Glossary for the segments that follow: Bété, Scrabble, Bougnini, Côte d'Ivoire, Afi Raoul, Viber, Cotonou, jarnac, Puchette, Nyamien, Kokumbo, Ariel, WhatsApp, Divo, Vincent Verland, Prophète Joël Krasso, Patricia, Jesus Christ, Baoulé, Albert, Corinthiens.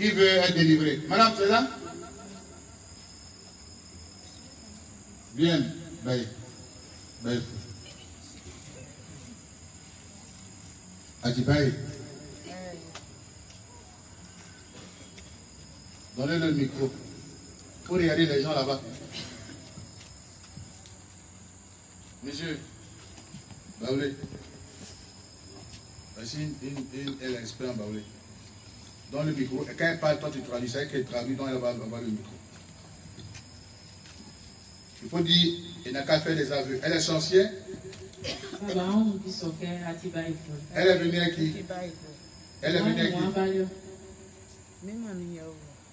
Qui veut être délivré? Madame, c'est là? Bien. Baye. Adibaye. Donnez-le le micro. Pour regarder les gens là-bas. Monsieur, Baoulé. Voici elle est expert en Baoulé. Dans le micro. Et quand elle parle, toi tu traduis. C'est elle qui traduit, donc elle va avoir le micro. Il faut dire, elle n'a qu'à faire des aveux. Elle est sorcière. Elle est venue à qui? Elle est venue à qui?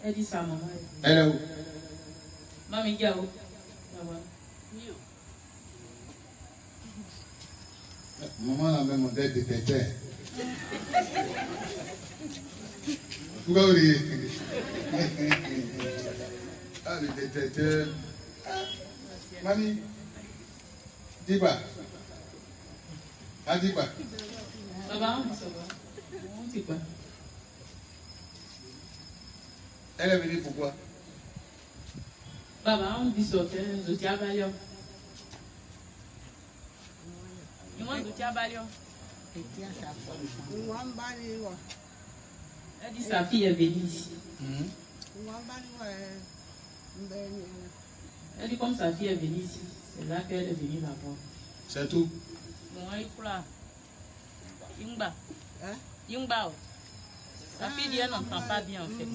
Elle dit sa maman. Elle est où? Mamie Gao. Maman l'a même demandé de tête. Pourquoi vous riez? Ah, le détecteur. Mamie, dis pas. Ah, dis pas. Ça va. Elle est venue pourquoi? Baba, on dit sortir, je t'ai avalé. Elle dit sa fille est venue ici. Elle dit comme sa fille est venue ici, c'est là qu'elle est venue là-bas. C'est tout? Sa fille, elle n'entend pas bien en fait. Mais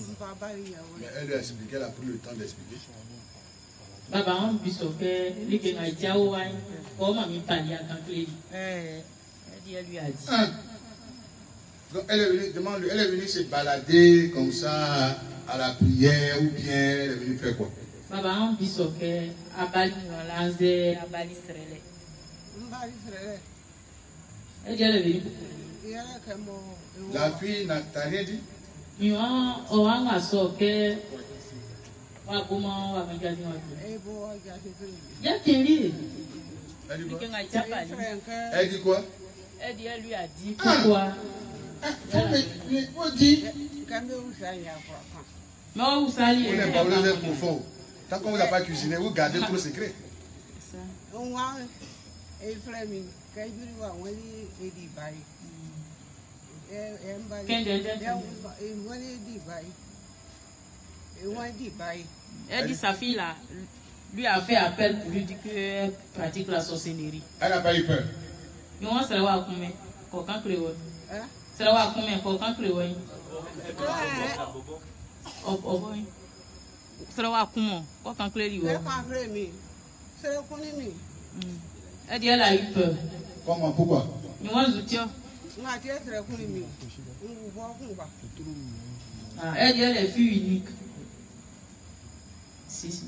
elle lui a expliqué, elle a pris le temps d'expliquer. Baba, on dit elle lui a dit. Donc elle est venue, demande-lui, elle est venue se balader comme ça à la prière ou bien elle est venue faire quoi? Baba, on dit elle est venue. La fille n'a rien dit. Elle dit quoi? Elle dit, elle lui a dit pourquoi. Non, vous savez. Vous n'avez pas voulu être profond. Tant qu'on ne vous a pas cuisiné, vous gardez trop secret. C'est ça. Elle dit sa fille là, lui a fait appel pour lui dire qu'elle pratique la sorcellerie. Elle n'a pas eu peur. Nous on se voit combien, coquin créole. Se voit combien, coquin créole. Se voit comment, coquin créole. Elle dit elle a eu peur. Comment, pourquoi? Nous on se tient. Elle dit elle est fille unique. Si si.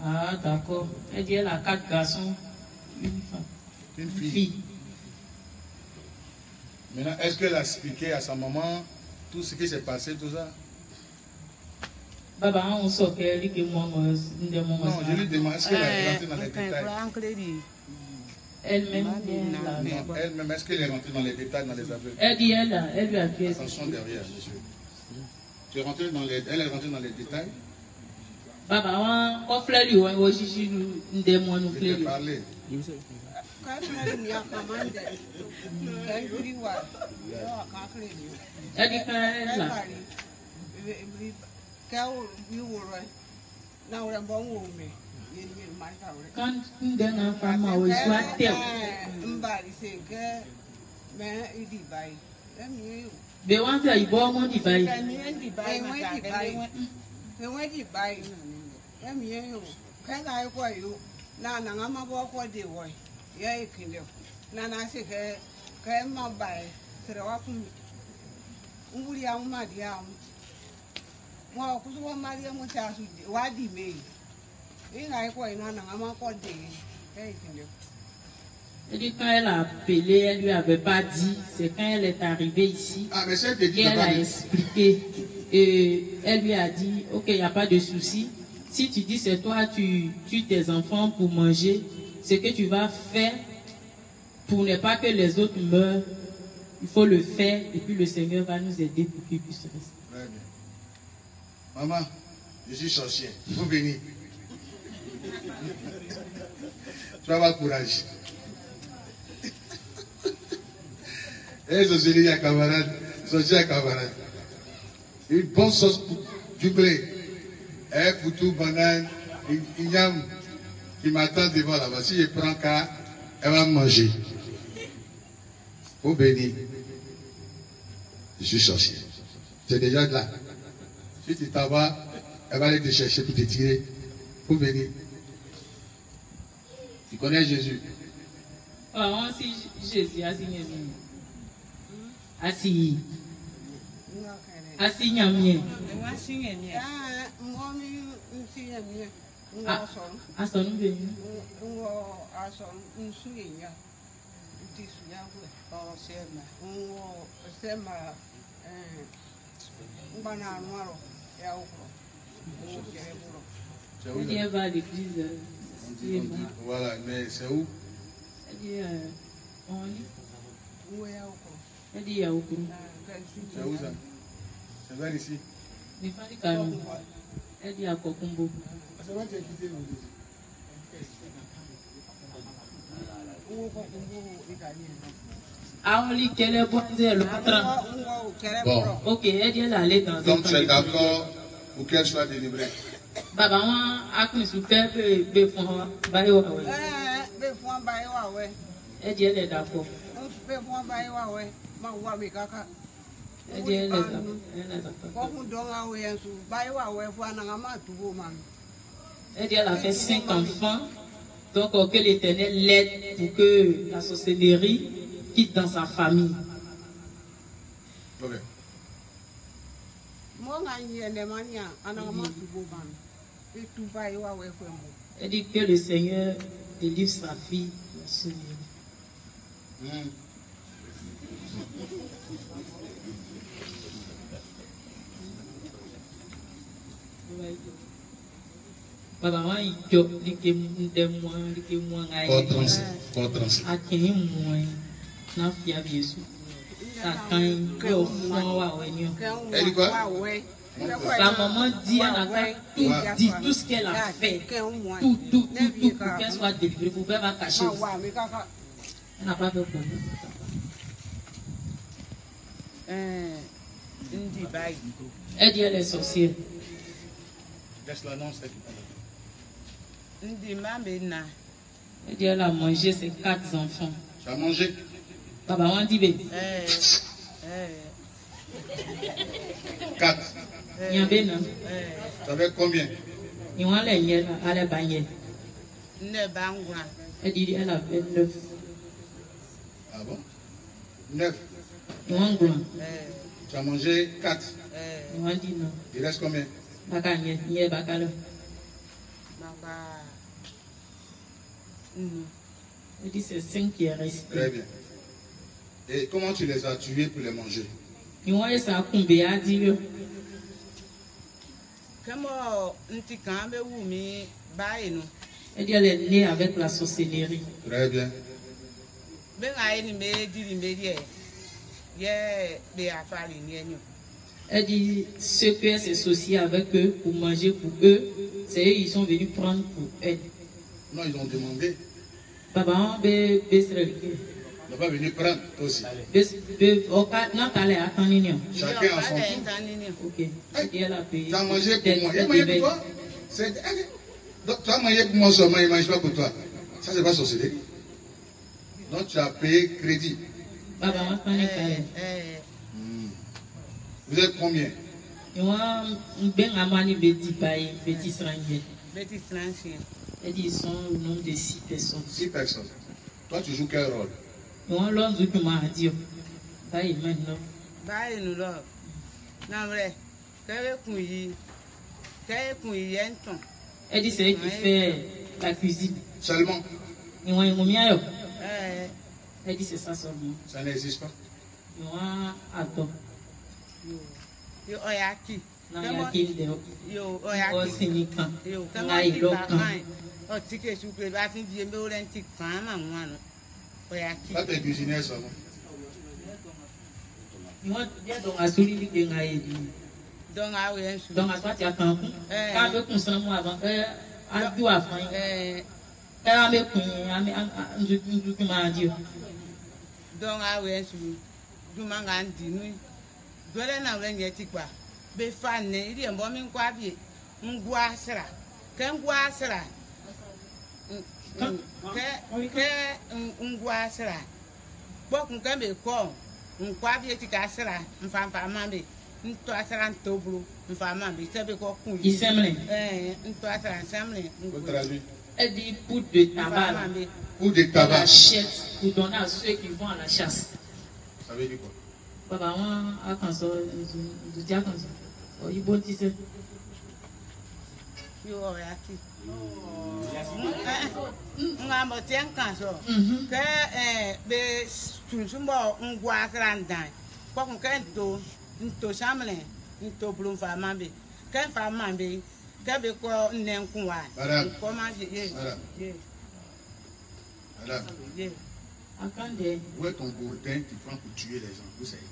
Ah d'accord. Elle dit elle a 4 garçons, une femme. Une fille. Maintenant, est-ce qu'elle a expliqué à sa maman tout ce qui s'est passé, tout ça? Baba, on sort qu'elle est momeuse, une des momeuses. Non, je lui demande, est-ce qu'elle est rentrée dans les détails? Elle-même, est-ce qu'elle est rentrée dans les détails, dans les affaires? Elle dit, elle lui a dit. Attention derrière, monsieur. Tu es rentré dans les, elle est rentrée dans les détails? Baba, on fait lui, on va juger une des moines nous clés. Elle dit qu'elle là. Quand une dernière femme a eu soin d'elle, moi, je suis marié à mon char, je suis wadi mais il a quoi il a un encore des. Elle dit quand elle a appelé, elle lui avait pas dit. C'est quand elle est arrivée ici. Ah mais ça te dit. Elle a expliqué et elle lui a dit, ok, il n'y a pas de souci. Si tu dis c'est toi, tu tues tes enfants pour manger. ce que tu vas faire pour ne pas que les autres meurent, il faut le faire et puis le Seigneur va nous aider pour qu'ils puissent rester. Très bien. Maman, je suis sorcière. Vous venez. Tu vas avoir courage. Et sorcière à camarade. Sorcière à camarade. Une bonne sauce du blé. Un poutou, banane, une igname qui m'attend devant là-bas. Si je prends cas, elle va manger. Oh béni. Je suis sorcière. C'est déjà là. Si tu t'en vas, elle va aller te chercher pour te tirer. Oh béni. Tu connais Jésus? Oh, si Jésus, assis. Assis, Nyamien. Va à l'église. Voilà, mais c'est où? Elle dit on lit. Où est Yaoko? Elle dit Yaoko. C'est où ça? C'est vers ici. Mais pas les canons. Elle dit à Kokumbo. C'est moi qui ai quitté mon désir. Bon. Ok, elle est allée dans un. Donc tu es d'accord pour qu'elle soit délivrée. Baba, on a connu ce peuple de Fonds Bayo. Elle est d'accord. Elle est d'accord. Elle a fait 5 enfants. Donc que l'Éternel l'aide pour que la sorcellerie quitte dans sa famille. Ok. Elle dit que le Seigneur délivre sa fille de la sorcellerie. Sa maman dit, elle a tout dit, tout ce qu'elle a fait, tout, pour qu'elle soit délivrée, pour qu'elle va cacher. Elle n'a pas de problème. Elle dit, elle est sorcière. Elle dit, elle a mangé ses 4 enfants. Tu as mangé? Papa, on dit, bébé. 4. Tu avais combien? Elle dit elle avait 9. Ah bon? 9. Tu as mangé 4. Il reste combien? Elle dit c'est 5 qui est resté. Très bien. Et comment tu les as tués pour les manger? Elle dit elle est née avec la sorcellerie. Très bien. Elle dit ceux qui ont s'associé avec eux pour manger pour eux, c'est eux ils sont venus prendre pour elle. Non, ils ont demandé. Papa, on peut se relier. On va venir prendre aussi. Chacun a son tour. Tu as mangé pour moi. Il a mangé pour toi. Donc tu as mangé pour moi seulement, il ne mange pas pour toi. Ça, c'est pas sorcellerie. Donc tu as payé crédit. Vous êtes combien? Ils sont au nombre de 6 personnes. 6 personnes. Toi, tu joues quel rôle? Elle dit c'est elle qui fait la cuisine. Seulement. Elle dit c'est ça seulement. Ça n'existe pas. Oh, tu es sous le bas, tu viens de l'antique femme à moi. Pas de cuisinier, ça. Il y a un soulier qui est dans la soie, tu as un peu. Quand je consomme moi avant, un peu avant. Quand je consomme, un peu donc, ah ouais, je m'en rends dîner. Je vais en avoir un petit quoi. Mais fan, il y a un bon mien quoi, vieux. Un quoi sera. Qu'un quoi sera. Un quoi sera. Bon, qu'un me con. Un quoi vieux, tu casses là. Un femme, maman, un toit sera un tableau. Un femme, maman, c'est bien quoi. Il semble. Un toit sera ensemble. Elle dit poudre de tabac. Ou de tabac. Pour donner à ceux qui vont à la chasse. Ça veut dire quoi? Papa, on a console, je dis à console. Oh, il bon tissé. Yo, réactif. On a monté un console. Que tout le monde on voit ça dans. Quand on fait une tour chambre, une tour blonde femme, quand femme quand on quoi on est en quoi? Comment je madame, où est ton gourdin qui prend pour tuer les gens? Vous savez?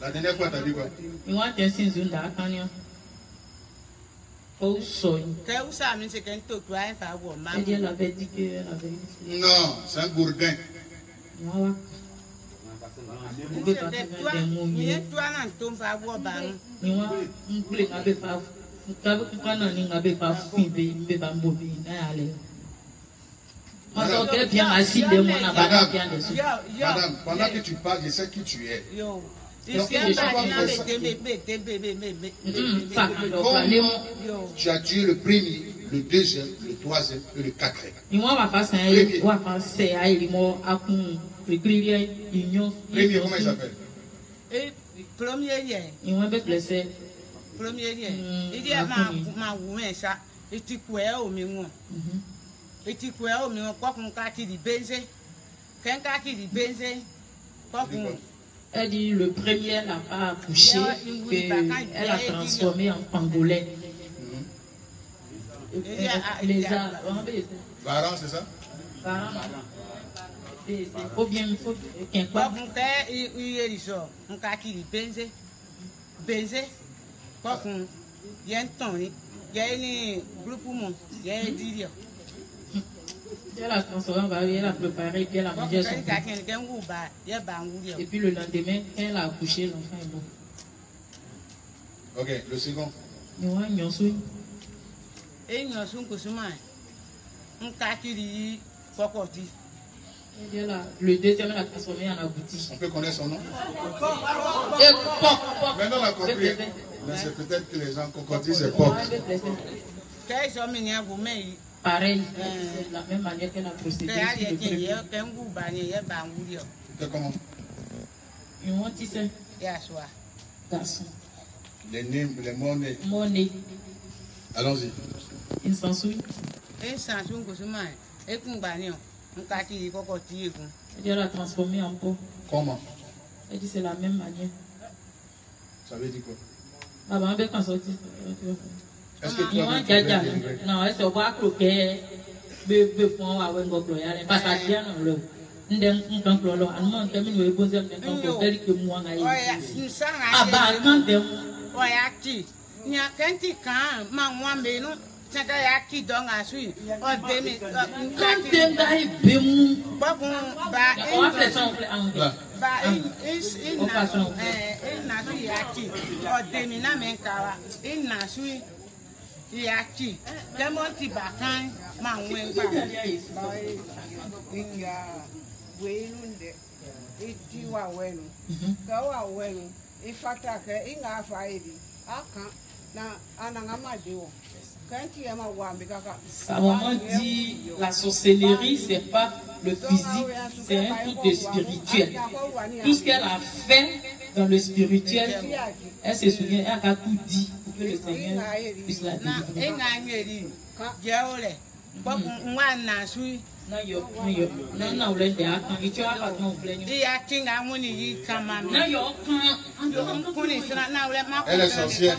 La dernière fois, tu as dit quoi? Non, c'est un gourdin. Madame, pendant que tu parles, je sais qui tu es. Tu as tué le premier, le deuxième, le troisième et le quatrième. Le premier, comment il s'appelle? Premier, il dit à ma woman ça, et tu crois au mieux. Et tu crois au mieux, quoi qu'on cati de baiser. Qu'un cati de baiser, quoi qu'on. Elle dit le premier n'a pas accouché, elle a transformé en pangolin. Les a. Varan, c'est ça? Varan. Faut bien qu'un quoi mon père il est riche mon cas qui dit baiser quoi qu'on il y a un temps il y a un groupe mon il y a un délire elle a transformé elle a préparé elle a mangé son et puis le lendemain elle a accouché l'enfant est bon. Ok, le second il y a un consommant mon cas qui dit quoi qu'on dit. Le deuxième l'a transformé en abouti. On peut connaître son nom? Maintenant, on a compris. Mais c'est peut-être que les gens concordent, c'est Pop. Pareil, c'est la même manière qu'elle a procédé. C'était comment? Ils m'ont dit ça. Garçon. Les monnaies. Allons-y. Ils s'en souillent. Dieu l'a transformé en peau. Comment? Elle dit c'est la même manière. Ça veut dire quoi? Ah ben, on peut s'en sortir. Est-ce que tu as vu? Non, elle se voit croquer. Sa maman dit la sorcellerie, ce n'est pas le physique, c'est un truc de spirituel. Tout ce qu'elle a fait dans le spirituel, elle se souvient, elle a tout dit pour que le Seigneur puisse la délivrer. Elle est sorcière.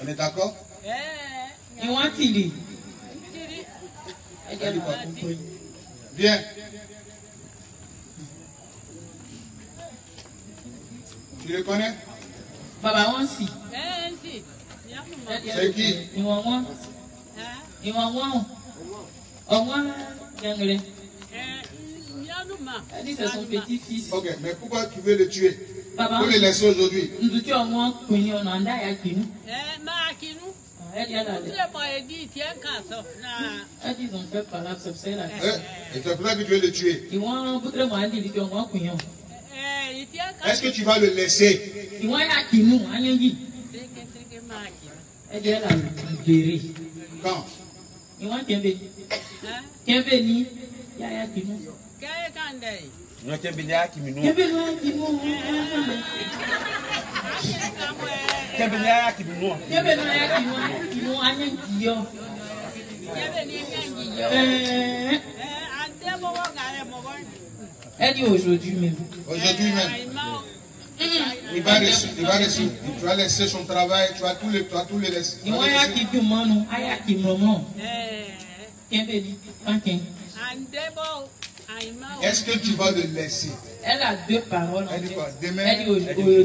On est d'accord? Bien. Tu le connais? Papa, on si. C'est qui? C'est son petit-fils. Ok, mais pourquoi tu veux le tuer? Pour le laisser aujourd'hui. C'est pour ça que tu veux le tuer. Est-ce que tu vas le laisser? Quand? Elle dit aujourd'hui même. Aujourd'hui même. Tu vas laisser son travail, tu vas tout le laisser. Tu est-ce que tu vas le laisser? Elle a deux paroles. Elle dit quoi? Demain. Elle dit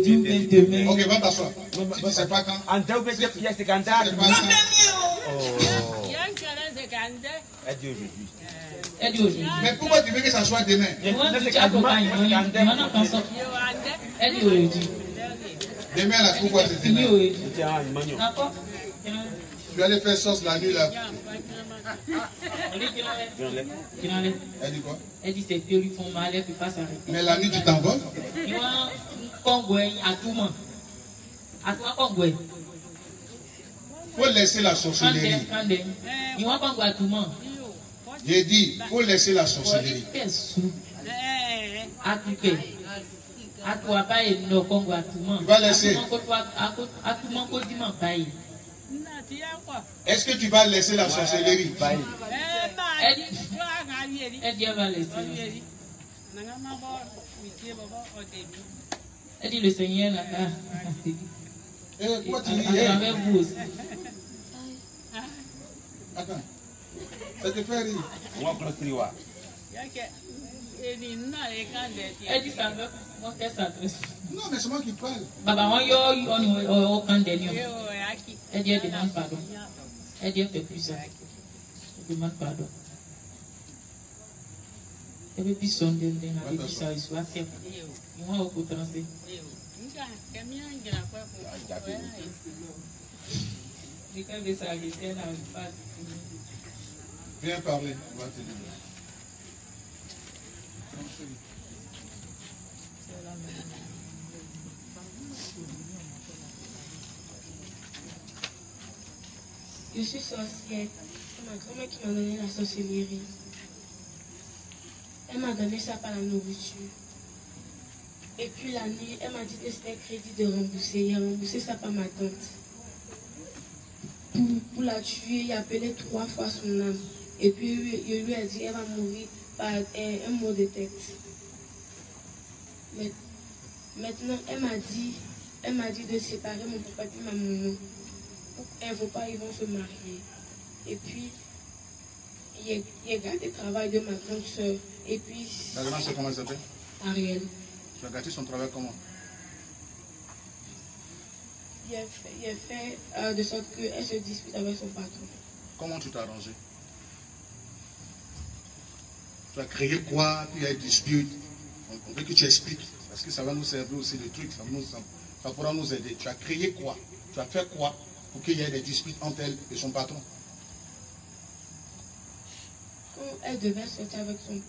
aujourd'hui, demain. Ok, va t'asseoir. Je ne sais pas quand. C'est quand. Elle dit aujourd'hui. Mais pourquoi tu veux que ça soit demain? Demain, la coupe, c'est demain. Tu vas aller faire sauce la nuit là. Elle dit quoi? Elle dit c'est vieux, ils font mal, elle ne peut pas s'arrêter. Mais la nuit, tu t'envoles? Faut laisser la sorcellerie. J'ai dit, il faut laisser la sorcellerie. Tu vas laisser. Est-ce que tu vas laisser la sorcellerie? Elle dit, le Seigneur là. Pourquoi tu dis avec vous aussi? Attends. Ça te fait rire. Elle dit ça, moi qu'elle s'adresse. Non, mais c'est moi qui parle. Elle dit, elle demande pardon. Elle dit, elle fait plus ça. Elle demande pardon. Elle veut plus son délai, elle veut plus ça, il soit faible. Moi, on peut transer. Viens parler, on va te dire. Je suis sorcière. C'est ma grand-mère qui m'a donné la sorcellerie. Elle m'a donné ça par la nourriture. Et puis la nuit, elle m'a dit de faire crédit de rembourser. Elle a remboursé ça par ma tante. Pour la tuer, il appelait 3 fois son âme. Et puis il lui a dit qu'elle va mourir par un mot de tête. Mais maintenant, elle m'a dit de séparer mon papa et ma maman. Elle ne veut pas, ils vont se marier. Et puis, il a gâté le travail de ma grande soeur. Et puis. La grande soeur, comment elle s'appelle? Ariel. Tu as gâté son travail comment? Il a fait de sorte qu'elle se dispute avec son patron. Comment tu t'es arrangé? Tu as créé quoi? Puis il y a une dispute. On veut que tu expliques. Parce que ça va nous servir aussi le truc. Ça pourra nous aider. Tu as créé quoi? Tu as fait quoi pour qu'il y ait des disputes entre elle et son patron? quand elle devait sortir avec son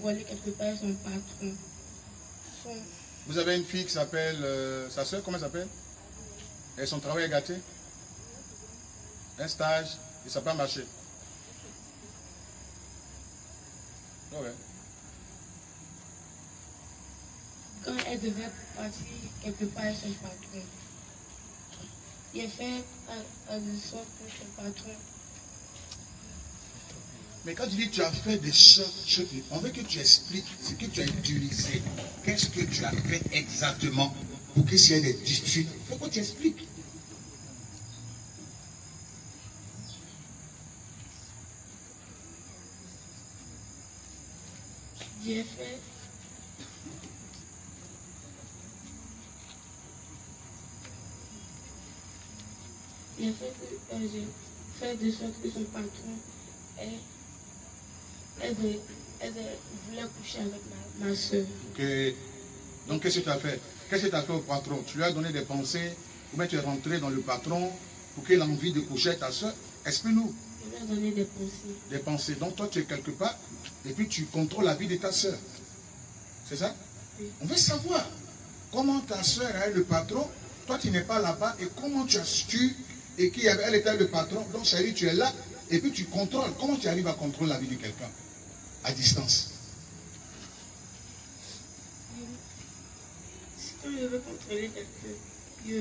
pour aller quelque part, son patron. Vous avez une fille qui s'appelle, sa soeur, comment elle s'appelle? Et son travail est gâté? Un stage, et ça n'a pas marché. Ouais. Quand elle devait partir quelque part, son patron. Il a fait des choses pour son patron. Mais quand tu dis que tu as fait des choses, on veut que tu expliques ce que tu as utilisé. Qu'est-ce que tu as fait exactement pour que s'il y ait des disputes? Pourquoi tu expliques? J'ai fait... J'ai fait des choses que son patron est... Elle voulait coucher avec ma soeur. Okay. Donc, qu'est-ce que tu as fait? Qu'est-ce que tu as fait au patron? Tu lui as donné des pensées, ou bien tu es rentré dans le patron pour qu'il ait envie de coucher avec ta soeur? Explique-nous. Je lui ai donné des pensées. Des pensées. Donc, toi, tu es quelque part, et puis tu contrôles la vie de ta soeur. C'est ça? Oui. On veut savoir comment ta soeur a eu le patron, toi, tu n'es pas là-bas, et comment tu as su, et qu'elle était le patron. Donc, chérie, tu es là, et puis tu contrôles. Comment tu arrives à contrôler la vie de quelqu'un? À distance. Si quand je veux contrôler quelqu'un,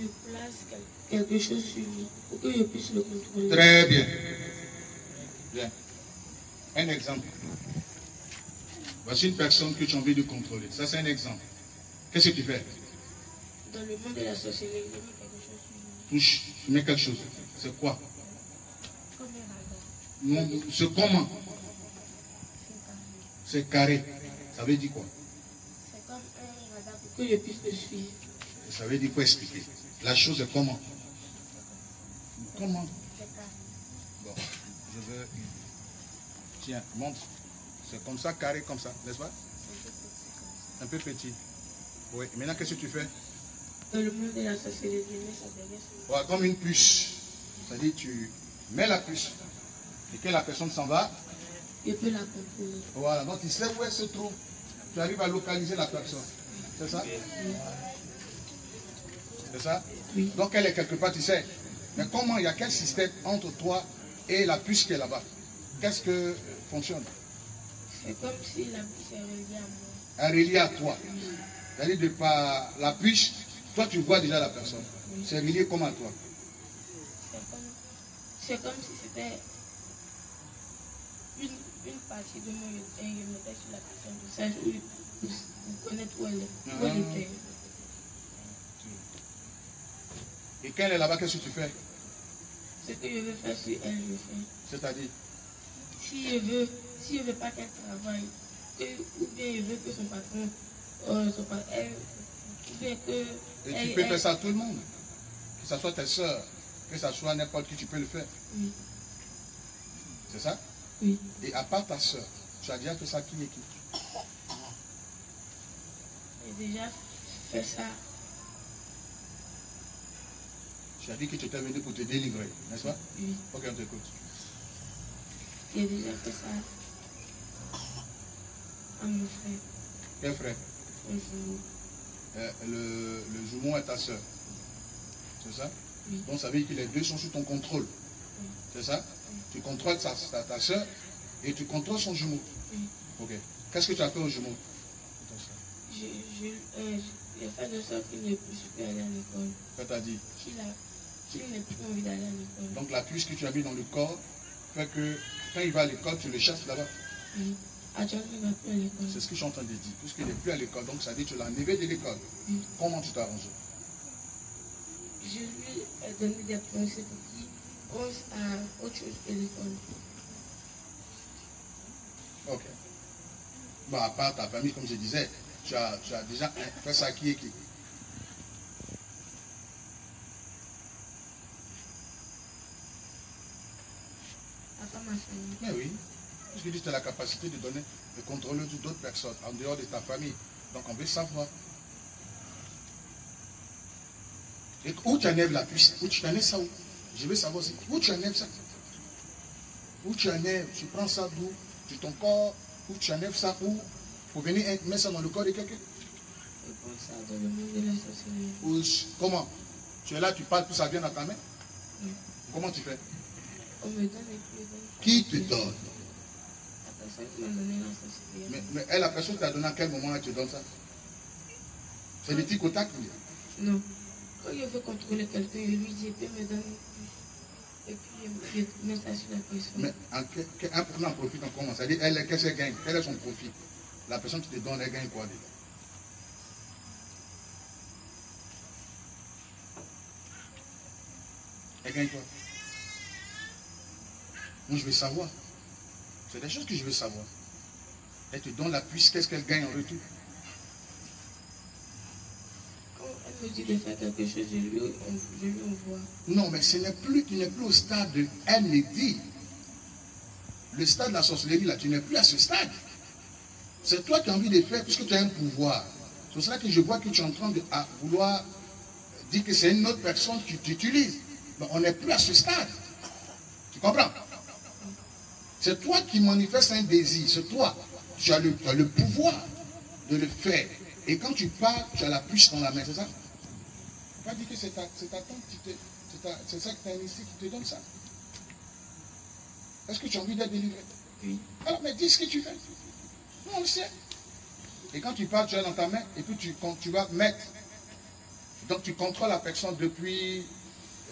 je place quelque chose sur lui pour que je puisse le contrôler. Très bien. Bien. Un exemple. Voici une personne que tu as envie de contrôler. Ça, c'est un exemple. Qu'est-ce que tu fais? Dans le monde de la sorcellerie, je mets quelque chose sur lui. Touche, tu mets quelque chose. C'est quoi? Ce comment? C'est carré. Ça veut dire quoi? C'est comme un radar pour que je puisse le suivre. Ça veut dire quoi? Expliquer. La chose est comment? Comment? Bon, je veux une. Tiens, montre. C'est comme ça, carré comme ça, n'est-ce pas? Un peu petit. Oui. Et maintenant, qu'est-ce que tu fais? Dans le monde de la société, ça devient. Comme une puce. C'est-à-dire, tu mets la puce. Et que la personne s'en va, je peux la contrôler. Voilà, donc tu sais où elle se trouve. Tu arrives à localiser la personne. C'est ça? Oui. C'est ça? Oui. Donc elle est quelque part, tu sais. Mais comment, il y a quel système entre toi et la puce qui est là-bas? Qu'est-ce que fonctionne? C'est comme si la puce est reliée à moi. Elle est reliée à toi. Oui. C'est-à-dire de par la puce, toi tu vois déjà la personne. Oui. C'est relié comment à toi? C'est comme si c'était... Une partie de moi, je mettais sur la personne de ça, pour connaître où elle est, où elle était. Et quand elle est là-bas, qu'est-ce que tu fais? Ce que je veux faire sur elle, je fais. C'est-à-dire? Si je veux pas qu'elle travaille, ou bien je veux que son patron, ou bien que... Et tu peux faire ça à tout le monde, que ce soit tes soeurs, que ce soit n'importe qui, tu peux le faire. Oui. C'est ça? Oui. Et à part ta soeur, tu as déjà fait ça qui et qui? J'ai déjà fait ça. Tu as dit que tu étais venu pour te délivrer, n'est-ce pas? Oui. Ok, on t'écoute. J'ai déjà fait ça à mon frère. Quel frère? Le jumeau. Le jumeau est ta soeur. C'est ça? Oui. Donc ça veut dire que les deux sont sous ton contrôle. Oui. C'est ça? Tu contrôles ta soeur et tu contrôles son jumeau. Oui. Ok. Qu'est-ce que tu as fait au jumeau? J'ai fait de sorte qu'il ne puisse plus aller à l'école. Qu'est-ce que tu as dit? Qu'il n'ait plus envie d'aller à l'école. Donc la puce que tu as mis dans le corps fait que quand il va à l'école, tu le chasses là-bas. Oui. À chaque fois, il ne va plus à l'école. C'est ce que j'entends dire. Puisqu'il n'est plus à l'école, donc ça dit que tu l'as enlevé de l'école. Oui. Comment tu t'es arrangé? Je lui ai donné des pensées pour qui pense à autre chose que l'école. Ok. Bon, à part ta famille, comme je disais, tu as déjà fait ça qui et qui? À part ma famille. Mais oui. Parce que tu as la capacité de donner, de contrôler toutes d'autres personnes en dehors de ta famille. Donc on veut savoir. Et où tu enlèves la puce? Où tu enlèves ça où? Je veux savoir aussi. Où tu enlèves ça? où tu enlèves, tu prends ça d'où, de ton corps, où tu enlèves ça où, pour venir mettre ça dans le corps de quelqu'un. Je prends ça dans le monde de la sorcellerie. Comment? Tu es là, tu parles, tout ça vient dans ta main. Oui. Comment tu fais? On me donne les clés. Qui te donne? La personne qui m'a donné la sorcellerie. Mais la personne t'a donné à quel moment elle te donne ça? C'est le petit contact qu'il y a? Non. Quand je veux contrôler quelqu'un, je lui dis, il me donne. Et puis, je mets ça sur la personne. Mais un problème en profite en comment? Ça dit, elle, qu'est-ce qu'elle gagne? Quel est son profit? La personne qui te donne, elle gagne quoi dedans? Elle gagne quoi? Moi, je veux savoir. C'est des choses que je veux savoir. Elle te donne la puce, qu'est-ce qu'elle gagne en retour? Je dis de faire quelque chose, je lui envoie. Non, mais ce n'est plus, tu n'es plus au stade de elle me dit. Le stade de la sorcellerie, là, tu n'es plus à ce stade. C'est toi qui as envie de faire, puisque tu as un pouvoir. C'est pour cela que je vois que tu es en train de vouloir dire que c'est une autre personne qui t'utilise. Mais on n'est plus à ce stade. Tu comprends? C'est toi qui manifestes un désir. C'est toi. Tu as le pouvoir de le faire. Et quand tu pars, tu as la puce dans la main, c'est ça? Pas dire que c'est ta tante, c'est ça que tu as initié qui te donne ça. Est-ce que tu as envie d'être délivré? Oui. Alors, mais dis ce que tu fais. Nous, on le sait. Et quand tu pars, tu as dans ta main, et puis tu vas mettre. Donc, tu contrôles la personne depuis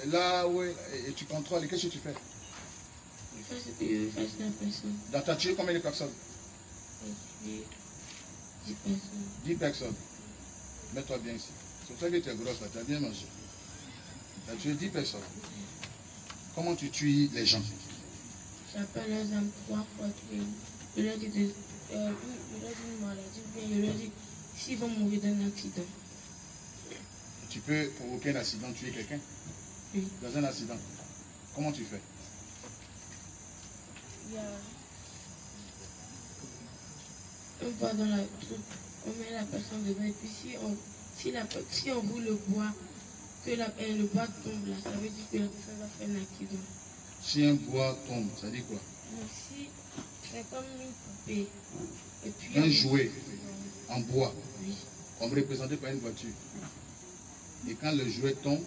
là, où et tu contrôles. Et qu'est-ce que tu fais? Je fais ce que je fais la personne. Dans ta tirée, combien de personnes? Oui. 10 personnes. Mets-toi bien ici. C'est pour ça que tu es grosse, tu as bien mangé. Tu as tué 10 personnes. Comment tu tues les gens? J'appelle les gens 3 fois. Je leur dis une maladie, je leur dis s'ils vont mourir d'un accident. Tu peux provoquer un accident, tuer quelqu'un? Oui. Dans un accident. Comment tu fais? On va dans la truc, on met la personne dedans et puis si on bout le bois, que le bois tombe là, ça veut dire que la personne va faire un accident. Si un bois tombe, ça dit quoi? Si c'est comme une poupée. Et puis, un jouet en bois, oui. Comme représenté par une voiture. Et quand le jouet tombe,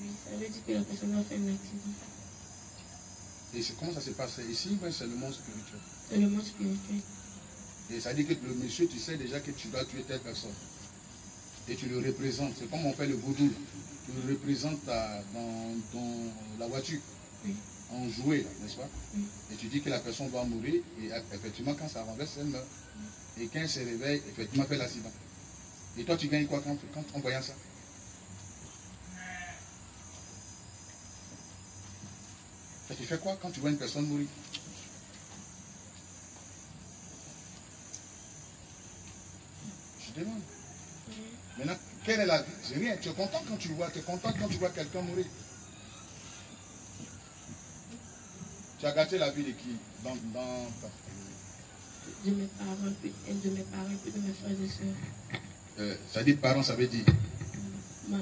oui, ça veut dire que la personne va faire un accident. Et comment ça s'est passé ici? Ben, c'est le monde spirituel. C'est le monde spirituel. Et ça dit que le monsieur, tu sais déjà que tu dois tuer telle personne. Et tu le représentes. C'est comme on fait le vaudou. Tu le représentes dans la voiture. Oui. En jouet, n'est-ce pas? Oui. Et tu dis que la personne va mourir. Et effectivement, quand ça renverse, elle meurt. Oui. Et quand elle se réveille, effectivement, fait l'accident. Et toi, tu gagnes quoi quand en voyant ça? Et tu fais quoi quand tu vois une personne mourir? Demande. Maintenant, quelle est la vie? C'est rien. Tu es content quand tu le vois. Tu es content quand tu vois quelqu'un mourir. Tu as gâté la vie de qui? Dans ta famille. De mes parents, de mes parents, de mes frères et soeurs. Ça dit parents, ça veut dire? Ma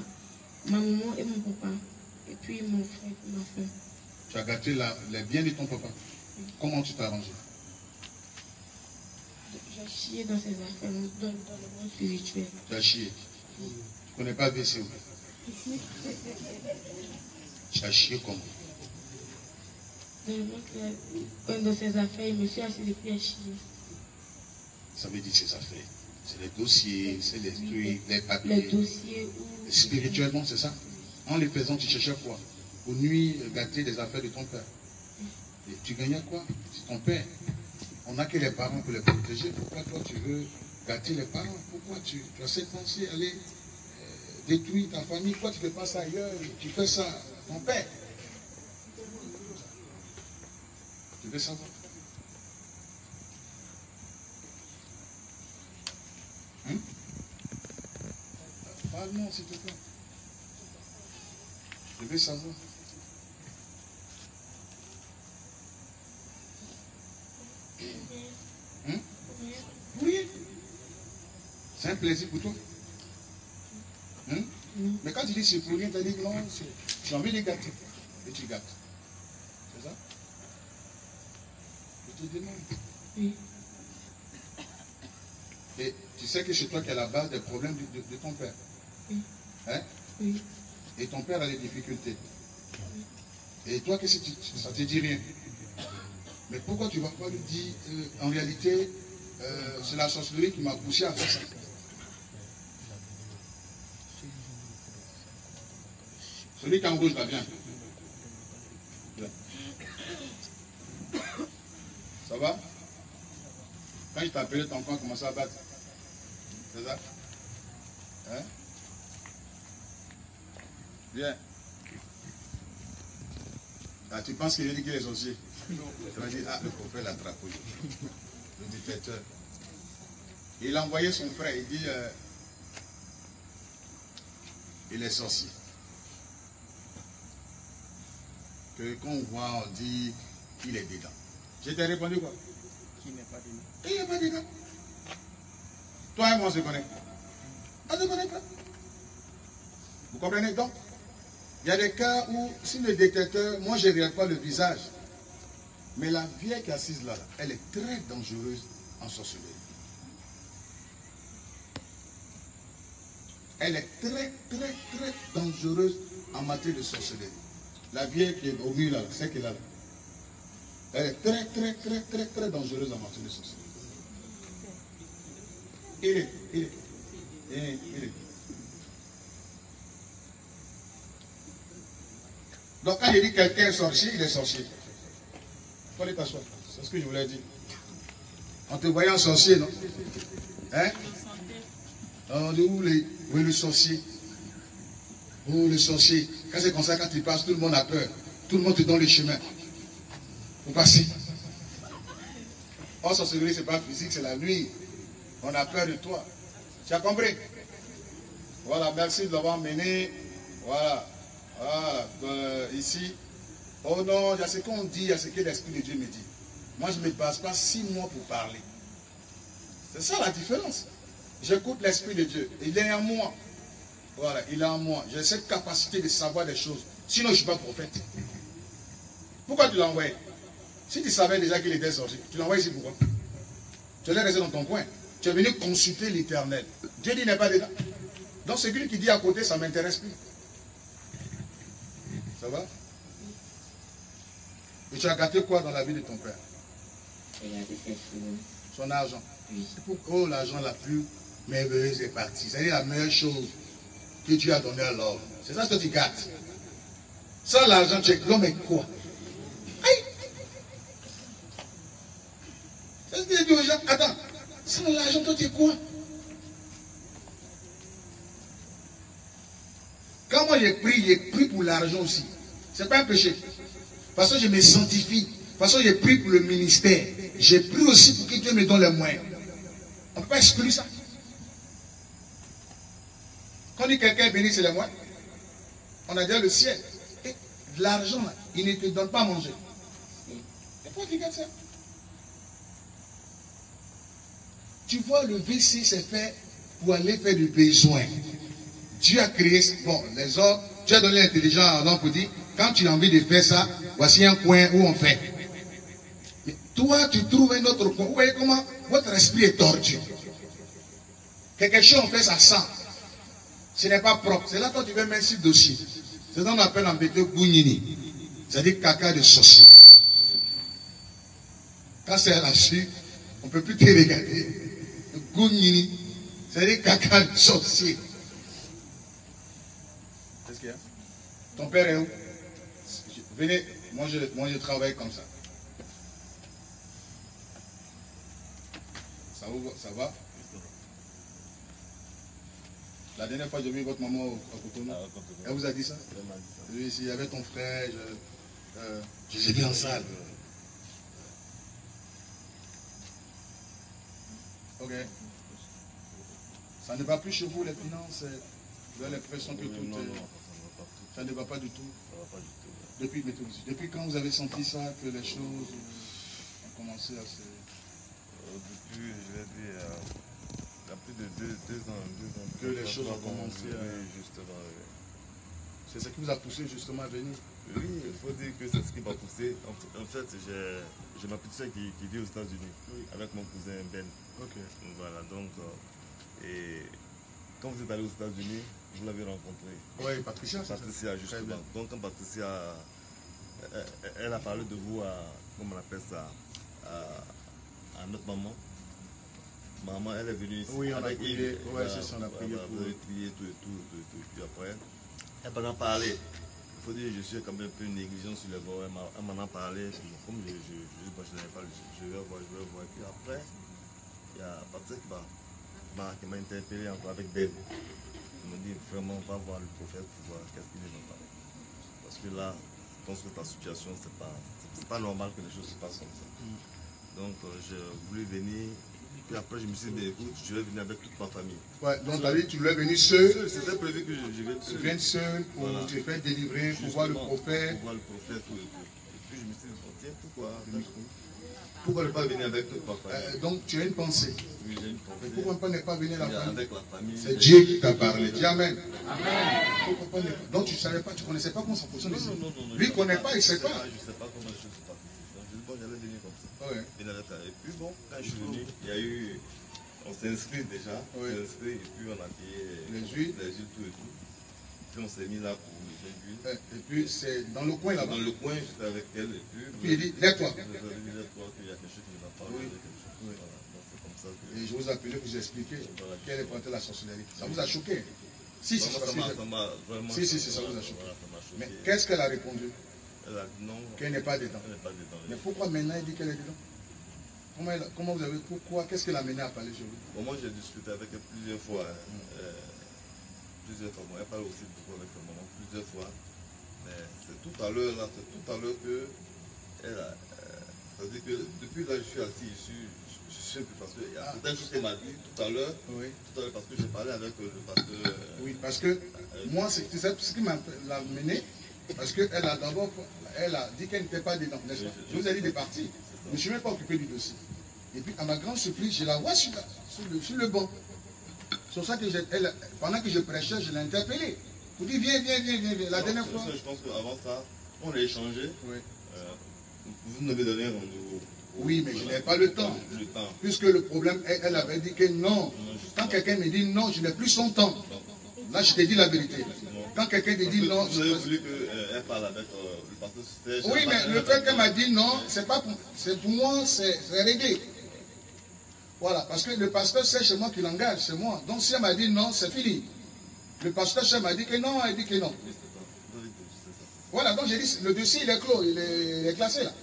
maman et mon papa. Et puis mon frère et ma soeur. Tu as gâté les biens de ton papa. Oui. Comment tu t'es arrangé? J'ai chié dans ses affaires, dans le monde spirituel. Tu as chié? Oui. Tu ne connais pas VCO? Tu as chié comment? Dans ses affaires, il me suis assis depuis à chier. Ça veut dire ses affaires. C'est les dossiers, c'est les trucs, les papiers. Les dossiers où... Spirituellement, c'est ça? En les faisant, tu cherchais quoi? Aux nuits, gâter les affaires de ton père. Et tu gagnais quoi? C'est ton père. On n'a que les parents pour les protéger. Pourquoi toi tu veux gâter les parents? Pourquoi tu as cette pensée aller détruire ta famille? Pourquoi tu ne fais pas ça ailleurs? Tu fais ça à ton père. Tu veux savoir? Hein? Parle-moi s'il te plaît. Je veux savoir. Hein? Oui. C'est un plaisir pour toi. Hein? Oui. Mais quand tu dis c'est pour rien, tu dis non, tu as envie de gâter. Et tu gâtes. C'est ça? te demande. Oui. Et tu sais que c'est toi qui as la base des problèmes de ton père. Oui. Hein? Oui. Et ton père a des difficultés. Oui. Et toi, qu'est-ce que ça te dit rien. Mais pourquoi tu ne vas pas lui dire, en réalité, c'est la sorcellerie qui m'a poussé à faire ça. Celui qui est en rouge va bien. Ça va? Quand je t'appelais, ton enfant commençait à battre. C'est ça? Hein? Bien. Ah, tu penses que j'ai dit qu'il est sorcier? Non. Tu vas dire, ah, le prophète l'attrape aujourd'hui. Le détecteur. Il a envoyé son frère, il dit, il est sorcier. Que quand on voit, on dit, il est dedans. Je t'ai répondu quoi? Il n'est pas dedans. Il n'est pas dedans. Toi et moi, on se connaît. On ne se connaît pas. Vous comprenez donc? Il y a des cas où, si le détecteur, moi je ne regarde pas le visage, mais la vieille qui assise là, elle est très dangereuse en sorcellerie. Elle est très dangereuse en matière de sorcellerie. La vieille qui est au milieu là, c'est qu'elle a là. Elle est très dangereuse en matière de sorcellerie. Il est. Donc quand je dis quelqu'un est sorcier, il est sorcier. Faut aller t'asseoir. C'est ce que je voulais dire. On te voyait en sorcier, non? Hein? On dit où est le sorcier? Où est le sorcier? Quand c'est comme ça, quand tu passes, tout le monde a peur. Tout le monde te donne le chemin. Faut passer. En sorcellerie, c'est pas physique, c'est la nuit. On a peur de toi. Tu as compris? Voilà, merci de l'avoir mené. Voilà. Voilà, ici, oh non, il y a ce qu'on dit, il y a ce que l'Esprit de Dieu me dit. Moi, je ne me passe pas 6 mois pour parler. C'est ça la différence. J'écoute l'Esprit de Dieu. Il est en moi. Voilà, il est en moi. J'ai cette capacité de savoir des choses. Sinon, je ne suis pas prophète. Pourquoi tu l'as envoyé? Si tu savais déjà qu'il était sorcier, tu l'as envoyé ici pourquoi? Tu l'as resté dans ton coin. Tu es venu consulter l'Éternel. Dieu dit, il n'est pas dedans. Donc, celui qui dit à côté, ça ne m'intéresse plus. Ça va? Et tu as gâté quoi dans la vie de ton père? Il a gâté ses choses. Son argent? Oui. Oh, l'argent la plus merveilleuse est partie. C'est la meilleure chose que tu as donnée à l'homme. C'est ça que tu gâtes. Sans l'argent, tu es l'homme est quoi? Aïe! C'est ce que j'ai dit aux gens. Attends, sans l'argent, toi, tu es quoi? Quand moi j'ai pris pour l'argent aussi. Ce n'est pas un péché. Parce que je me sanctifie. Parce que j'ai pris pour le ministère. J'ai pris aussi pour que Dieu me donne les moyens. On ne peut pas exclure ça. Quand on dit quelqu'un bénisse les moyens, on a déjà le ciel. Et l'argent, il ne te donne pas à manger. Et pourquoi tu gardes ça? Tu vois, le VC c'est fait pour aller faire du besoin. Dieu a créé, bon, les hommes, Dieu a donné l'intelligence à l'homme pour dire, quand tu as envie de faire ça, voici un coin où on fait. Et toi, tu trouves un autre coin. Vous voyez comment votre esprit est tordu. Quelque chose, on fait ça sans. Ce n'est pas propre. C'est là que tu veux mettre ce dossier. C'est ce qu'on appelle en bété Bougnini. C'est-à-dire caca de sorcier. Quand c'est là-dessus, on ne peut plus te regarder. Bougnini, c'est-à-dire caca de sorcier. Ton père est où? Venez, moi je travaille comme ça. Ça va? La dernière fois j'ai vu votre maman au Cotonou. Elle vous a dit ça? Oui, s'il y avait ton frère, j'ai vu en salle. Ok. Ça ne va plus chez vous les finances? Vous avez l'impression que tout est... Ça ne va pas du tout. Ça va pas du tout. Depuis quand vous avez senti ça, que les choses ont commencé à se... Depuis, je vais dire, il y a plus de 2 ans. Que les choses ont commencé à... Justement. C'est ce qui vous a poussé justement à venir. Oui, il faut dire que c'est ce qui m'a poussé. En fait, j'ai ma petite soeur qui vit aux États-Unis, oui, avec mon cousin Ben. Ok. Voilà, donc, et quand vous êtes allé aux États-Unis, vous l'avez rencontrée. Oui, Patricia. Patricia, justement. Donc, quand Patricia, elle a parlé de vous à, comment on appelle ça, à notre maman. Maman, elle est venue ici. Oui, on a prié. Oui, c'est ça, on a prié. On a prié tout et tout. Puis après, elle m'en a parlé. Il faut dire que je suis quand même un peu négligent sur les bords. Elle m'en a parlé. Comme je n'avais pas, je vais voir. Puis après, il y a Patrick qui m'a interpellé encore avec Ben. Il m'a dit vraiment, on va voir le prophète pour voir qu'est-ce qu'il est dans. Parce que là, je pense que ta situation, c'est pas normal que les choses se passent comme ça. Donc, j'ai voulu venir. Puis après, je me suis dit, mais écoute, je vais venir avec toute ma famille. Ouais, donc tu as dit, tu voulais venir seul. C'était prévu que je vienne seul pour te faire délivrer, justement, pour voir le prophète. Pour voir le prophète, tout. Et puis je me suis dit, tiens, pourquoi ne pas venir avec toute ma famille? Donc tu as une pensée. Oui, j'ai une pensée. Mais pourquoi ne pas venir avec la famille? C'est Dieu qui t'a parlé. Dis Amen. Amen. Donc tu ne savais pas, tu ne connaissais pas comment ça fonctionne. Non. Lui, il ne connaît pas, il ne sait pas. Je ne sais pas comment je suis passé. Bon, j'allais venir comme ça. Ouais. Et puis bon, quand je suis venu, il y a eu. On s'est inscrit déjà. Ouais. On s'est inscrit et puis on a payé les huiles, tout et tout. Puis on s'est mis là pour les huiles. Et puis c'est dans le coin là-bas. Dans le coin, j'étais avec elle. Et puis il dit, lève-toi. Je lui ai dit, lève-toi, qu'il y a quelque chose qui nous a parlé. Oui. Voilà. Donc c'est comme ça que. Et je vous appelais pour vous expliquer quelle est la sorcellerie. Ça vous a choqué? Si, si, ça m'a vraiment. Si, ça vous a choqué. Mais qu'est-ce qu'elle a répondu? Qu'elle n'est pas dedans. Mais pourquoi maintenant elle dit qu'elle est dedans? Comment vous avez... Pourquoi? Qu'est-ce qu'elle a mené à parler chez vous? Bon, moi j'ai discuté avec elle plusieurs fois. Plusieurs fois. Bon, elle parle aussi beaucoup avec le moment. Plusieurs fois. Mais c'est tout à l'heure là. C'est tout à l'heure que... Elle a... c'est-à-dire que depuis là je suis assis. Je suis un peu parce qu'il y a certaines choses qu'elle m'a dit tout à l'heure. Oui. Tout à l'heure parce que j'ai parlé avec le pasteur. Oui, parce que moi c'est ce qui m'a mené. Parce qu'elle a d'abord dit qu'elle n'était pas dedans, n'est-ce pas? Je vous ai dit de partir. Je ne suis même pas occupé du dossier. Et puis, à ma grande surprise, je la vois sur le banc. C'est pour ça que pendant que je prêchais, je l'ai interpellée. Pour dire viens. La dernière fois. Je pense qu'avant ça, on a échangé. Oui. Vous m'avez donné un rendez-vous. Oui, mais je n'ai pas le temps. Puisque le problème, elle avait dit que non. Quand quelqu'un me dit non, je n'ai plus son temps. Là, je t'ai dit la vérité. Quand quelqu'un te dit non... Vous avez voulu qu'elle parle avec le pasteur Serge. Oui, mais le fait qu'elle m'a dit non, c'est pas pour... C'est pour moi, c'est réglé. Voilà, parce que le pasteur Serge, c'est moi qui l'engage, c'est moi. Donc si elle m'a dit non, c'est fini. Le pasteur Serge m'a dit que non, elle dit que non. Voilà, donc j'ai dit, le dossier, il est clos, il est classé là.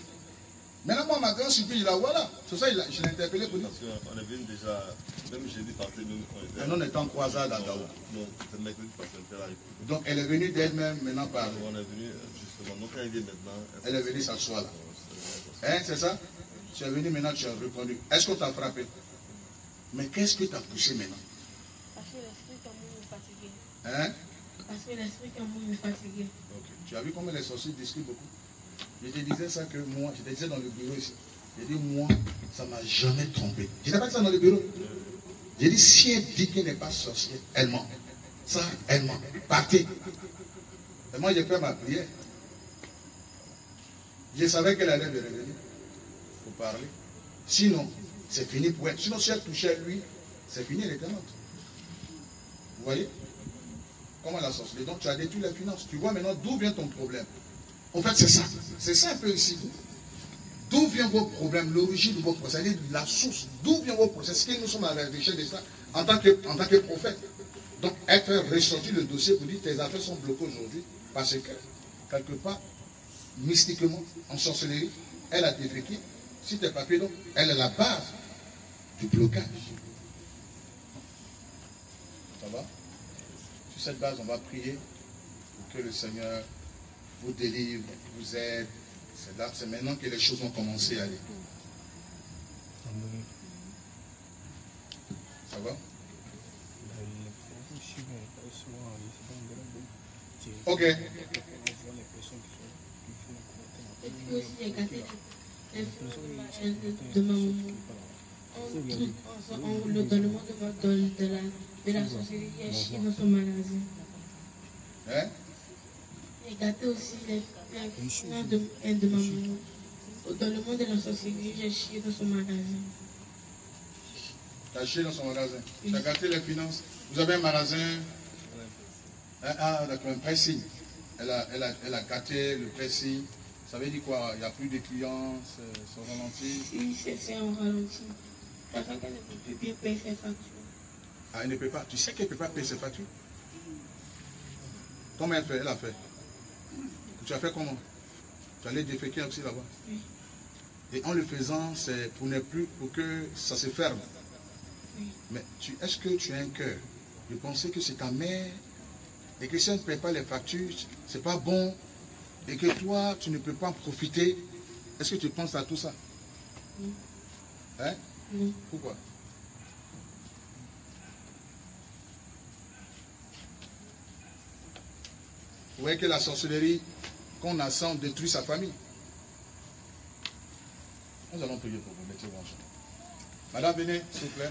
Maintenant, moi, ma grande surprise, là, voilà. C'est ça, je l'ai interpellé pour lui. Parce qu'on est venu déjà, même jeudi passé, nous, on était en croisade à Dawa. Non, c'est mercredi passé, on était là. Donc, elle est venue d'elle-même, maintenant, par. On est venu, justement, donc elle est venue maintenant. Elle est venue s'asseoir là. Hein, c'est ça? Tu es venu maintenant, tu as répondu. Est-ce qu'on t'a frappé? Mais qu'est-ce que t'as poussé maintenant? Parce que l'esprit comme nous est fatigué. Hein? Parce que l'esprit comme nous est fatigué. Ok. Tu as vu comment les sorciers discutent beaucoup? Je te disais ça que moi, je te disais dans le bureau ici. J'ai dit, moi, ça ne m'a jamais trompé. Je n'ai pas dit ça dans le bureau. J'ai dit, si elle dit qu'elle n'est pas sorcière, elle ment. Ça, elle ment. Partez. Et moi, j'ai fait ma prière. Je savais qu'elle allait me révéler. Pour parler. Sinon, c'est fini pour elle. Sinon, si elle touchait lui, c'est fini, elle était morte. Vous voyez? Comment la sorcière? Donc, tu as détruit la finance. Tu vois maintenant d'où vient ton problème. En fait, c'est ça. C'est ça un peu ici. D'où vient vos problèmes, l'origine de vos problèmes, c'est-à-dire la source. D'où vient vos problèmes? C'est ce que nous sommes à la recherche de ça en tant que prophète. Donc, être ressorti le dossier pour dire tes affaires sont bloquées aujourd'hui parce que, quelque part, mystiquement, en sorcellerie, elle a déféqué. Si tes papiers, donc, elle est la base du blocage. Ça va? Sur cette base, on va prier pour que le Seigneur vous délivre, vous aide. C'est maintenant que les choses ont commencé à aller. Ça va? Ok. Et gâté aussi l'un de ma maman. Dans le monde de la société, j'ai chié dans son magasin. T'as chié dans son magasin? Oui. T'as gâté les finances? Vous avez un magasin? Ah, d'accord, un pressing. Elle a gâté le pressing. Ça veut dire quoi? Il n'y a plus de clients, c'est au ralenti? Oui, c'est au ralenti. Parce qu'elle ne peut plus payer ses factures. Ah, elle ne peut pas? Tu sais qu'elle ne peut pas payer ses factures? Comment elle fait? Elle a fait. Tu as fait comment? Tu allais déféquer aussi là-bas? Oui. Et en le faisant, c'est pour ne plus, pour que ça se ferme. Oui. Mais est-ce que tu as un cœur de penser que c'est ta mère et que si elle ne paye pas les factures, c'est pas bon et que toi, tu ne peux pas en profiter? Est-ce que tu penses à tout ça? Oui. Hein? Oui. Pourquoi? Vous voyez que la sorcellerie, qu'on ascend, détruit sa famille. Nous allons prier pour vous, mettez-vous en chemin. Madame, venez, s'il vous plaît.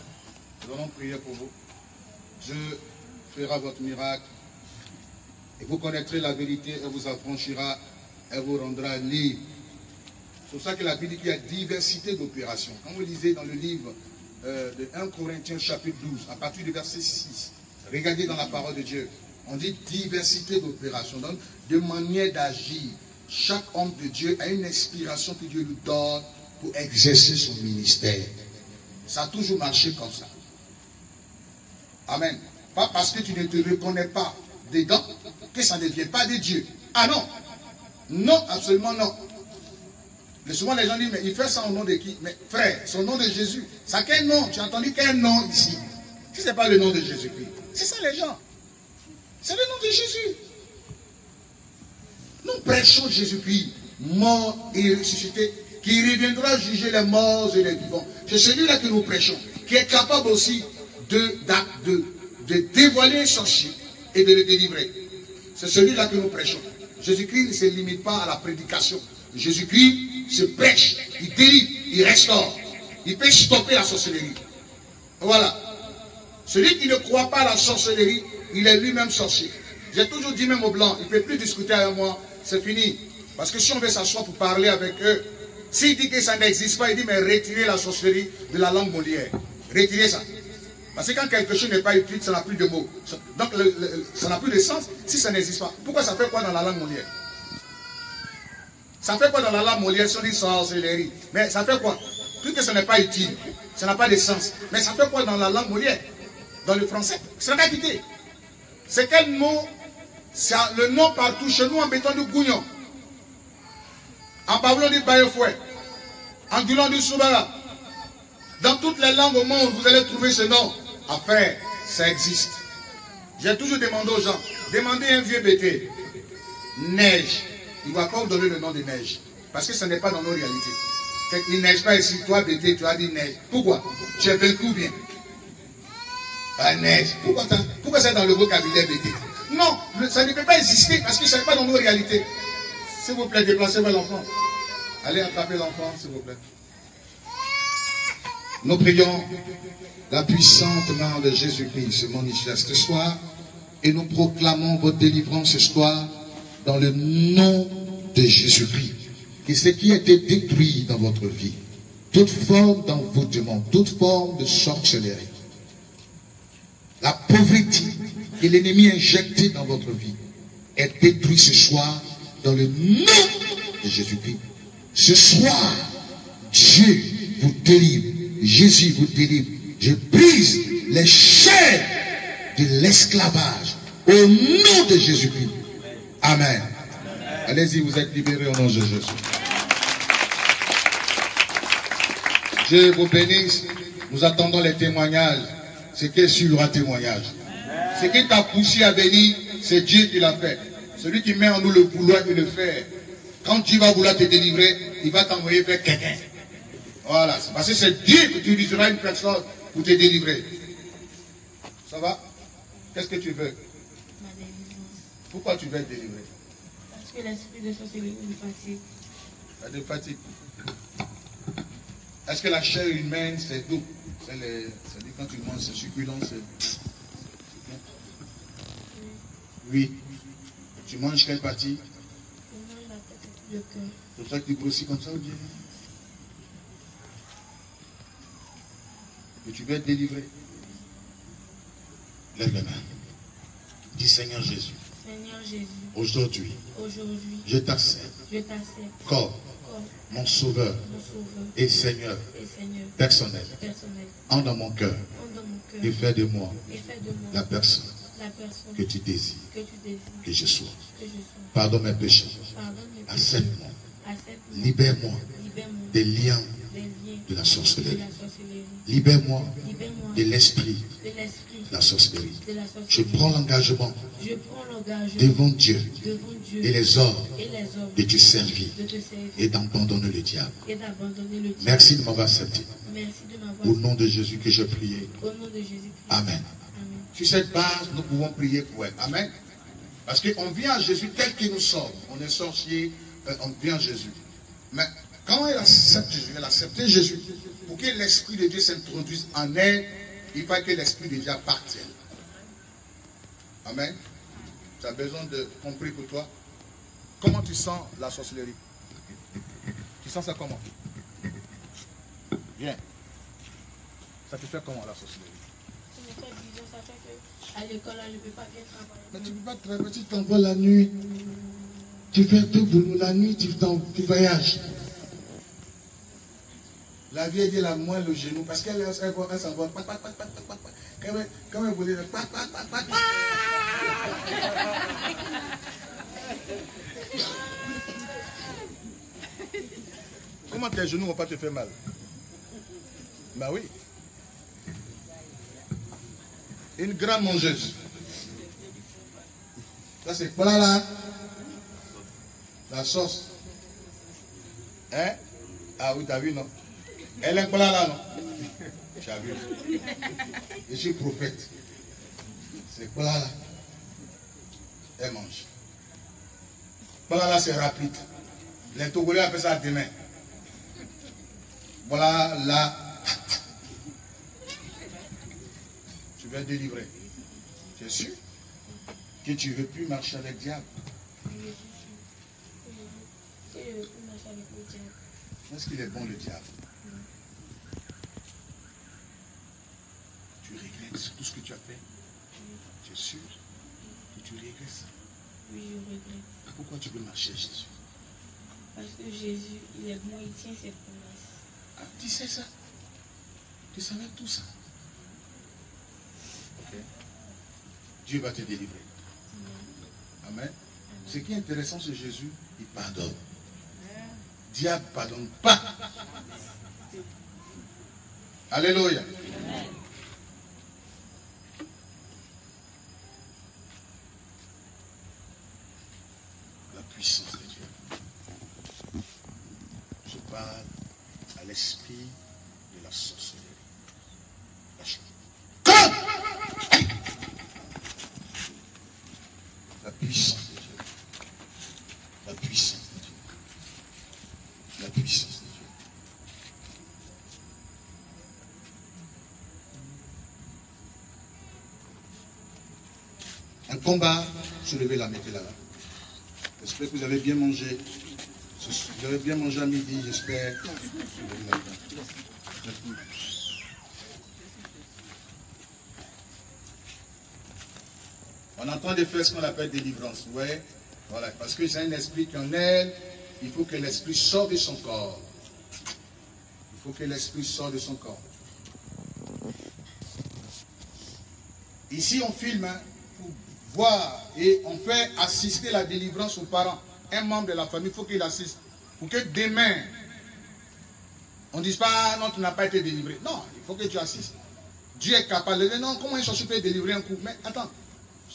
Nous allons prier pour vous. Dieu fera votre miracle. Et vous connaîtrez la vérité, elle vous affranchira, elle vous rendra libre. C'est pour ça que la Bible dit qu'il y a diversité d'opérations. Quand vous lisez dans le livre de 1 Corinthiens chapitre 12, à partir du verset 6, regardez dans la parole de Dieu. On dit diversité d'opérations, donc de manière d'agir. Chaque homme de Dieu a une inspiration que Dieu lui donne pour exercer son ministère. Ça a toujours marché comme ça. Amen. Pas parce que tu ne te reconnais pas dedans que ça ne vient pas de Dieu. Ah non. Non, absolument non. Mais souvent les gens disent, mais il fait ça au nom de qui? Mais frère, c'est au nom de Jésus. Ça quel nom? Tu as entendu quel nom ici? Si ce n'est pas le nom de Jésus-Christ. C'est ça les gens. C'est le nom de Jésus. Nous prêchons Jésus-Christ, mort et ressuscité, qui reviendra juger les morts et les vivants. C'est celui-là que nous prêchons, qui est capable aussi de dévoiler son chien et de le délivrer. C'est celui-là que nous prêchons. Jésus-Christ ne se limite pas à la prédication. Jésus-Christ se prêche, il délivre, il restaure. Il peut stopper la sorcellerie. Voilà. Celui qui ne croit pas à la sorcellerie, il est lui-même sorcier. J'ai toujours dit même aux blancs, il ne peut plus discuter avec moi, c'est fini. Parce que si on veut s'asseoir pour parler avec eux, s'il dit que ça n'existe pas, il dit mais retirez la sorcellerie de la langue molière. Retirez ça. Parce que quand quelque chose n'est pas utile, ça n'a plus de mots. Donc ça n'a plus de sens si ça n'existe pas. Pourquoi ça fait quoi dans la langue molière? Ça fait quoi dans la langue molière si on dit sorcellerie? Mais ça fait quoi? Tout que ça n'est pas utile, ça n'a pas de sens. Mais ça fait quoi dans la langue molière? Dans le français? Ça n'a pas quitté. C'est quel mot? C'est le nom partout chez nous en béton du gouillon. En parlant du baïefouet. En gueulant du soubara. Dans toutes les langues au monde, vous allez trouver ce nom. Après, ça existe. J'ai toujours demandé aux gens, demandez un vieux bêté. Neige. Il ne va pas vous donner le nom de neige. Parce que ce n'est pas dans nos réalités. Il neige pas ici. Toi, bêté, tu as dit neige. Pourquoi? Tu es vécu bien. La neige. Pourquoi c'est dans le vocabulaire bêté? Non, ça ne peut pas exister parce que ça n'est pas dans nos réalités. S'il vous plaît, déplacez-moi l'enfant. Allez attraper l'enfant, s'il vous plaît. Nous prions la puissante main de Jésus-Christ se manifeste ce soir et nous proclamons votre délivrance ce soir dans le nom de Jésus-Christ. Et ce qui a été détruit dans votre vie, toute forme d'envoûtement, toute forme de sorcellerie, la pauvreté que l'ennemi a injectée dans votre vie est détruite ce soir dans le nom de Jésus-Christ. Ce soir, Dieu vous délivre, Jésus vous délivre. Je brise les chaînes de l'esclavage au nom de Jésus-Christ. Amen. Allez-y, vous êtes libérés au nom de Jésus. Dieu vous bénisse. Nous attendons les témoignages. C'est que sur un témoignage. Ce qui t'a poussé à venir, c'est Dieu qui l'a fait. Celui qui met en nous le vouloir et le faire. Quand Dieu va vouloir te délivrer, il va t'envoyer vers quelqu'un. Voilà. Parce que c'est Dieu que tu utiliseras une personne pour te délivrer. Ça va? Qu'est-ce que tu veux? Ma délivrance. Pourquoi tu veux être délivré? Parce que l'esprit de sorcellerie me fatigue. Ça te fatigue. Est-ce que la chair humaine, c'est doux? C'est-à-dire quand tu manges, c'est succulent, c'est... Oui. Tu manges quelle partie? Le cœur. C'est pour ça que tu grossis comme ça, Dieu. Et tu veux être délivré. Lève la main. Dis Seigneur Jésus. Seigneur Jésus. Aujourd'hui. Aujourd'hui. Je t'accepte. Je t'accepte. Corps. Mon sauveur. Mon sauveur. Et Seigneur. Et Seigneur. Personnel. En dans mon cœur. Et fais de moi. La personne. Que tu désires. Que je sois. Pardonne mes péchés. Accepte-moi. Libère-moi. Des liens. De la sorcellerie. Libère-moi de l'esprit de la sorcellerie. Je prends l'engagement devant Dieu et les hommes de te servir et d'abandonner le diable. Merci de m'avoir accepté. Au nom de Jésus que je priais. Amen. Sur cette base, nous pouvons prier pour elle. Amen. Parce qu'on vient à Jésus tel qu'il nous sort. On est sorcier, on vient à Jésus. Mais quand elle accepte Jésus, pour que l'Esprit de Dieu s'introduise en elle, il faut que l'Esprit de Dieu appartienne. Amen. Tu as besoin de compris pour toi. Comment tu sens la sorcellerie? Tu sens ça comment? Bien. Ça te fait comment la sorcellerie? Ça fait que à l'école, je ne peux pas bien travailler. Mais tu ne peux pas travailler, tu t'envoies la nuit. Tu fais tout boulot la nuit, tu voyages. La vieille dit la moelle au genou parce qu'elle s'envole. Quand elle voulait, comment tes genoux vont pas te faire mal? Bah oui. Une grande mangeuse. Ça c'est quoi là? La sauce. Hein? Ah oui, t'as vu non? Elle est pas là, là, non? J'avais. Je suis prophète. C'est quoi là? Elle mange. Voilà, là, c'est rapide. Les Togolais appellent ça demain. Voilà, là. Tu vas délivrer. Tu es sûr que tu ne veux plus marcher avec le diable? Oui, je ne veux plus marcher avec le diable. Est-ce qu'il est bon, le diable? Tu regrettes tout ce que tu as fait? Oui. Tu es sûr que tu regrettes ça? Oui, je regrette. Pourquoi tu veux marcher à Jésus? Parce que Jésus, il est bon, il tient ses promesses. Ah, tu sais ça? Tu savais tout ça? Ok. Dieu va te délivrer. Oui. Amen. Ce qui est intéressant, c'est Jésus, il pardonne. Oui. Diable ne pardonne pas. Oui. Alléluia. Amen. Puissance de Dieu. Je parle à l'esprit de la sorcellerie. La puissance de Dieu. La puissance de Dieu. La puissance de Dieu. Un combat, soulevez la, mettez là. J'espère que vous avez bien mangé. Vous avez bien mangé à midi, j'espère. On entend de faire ce qu'on appelle délivrance. Ouais. Voilà. Parce que j'ai un esprit qui en est. Il faut que l'esprit sorte de son corps. Il faut que l'esprit sorte de son corps. Ici, on filme. Hein. Voir et on fait assister la délivrance aux parents. Un membre de la famille, il faut qu'il assiste. Pour que demain, on ne dise pas, non, tu n'as pas été délivré. Non, il faut que tu assistes. Dieu est capable de dire, non, comment un sorcier peut délivrer un coup? Mais attends,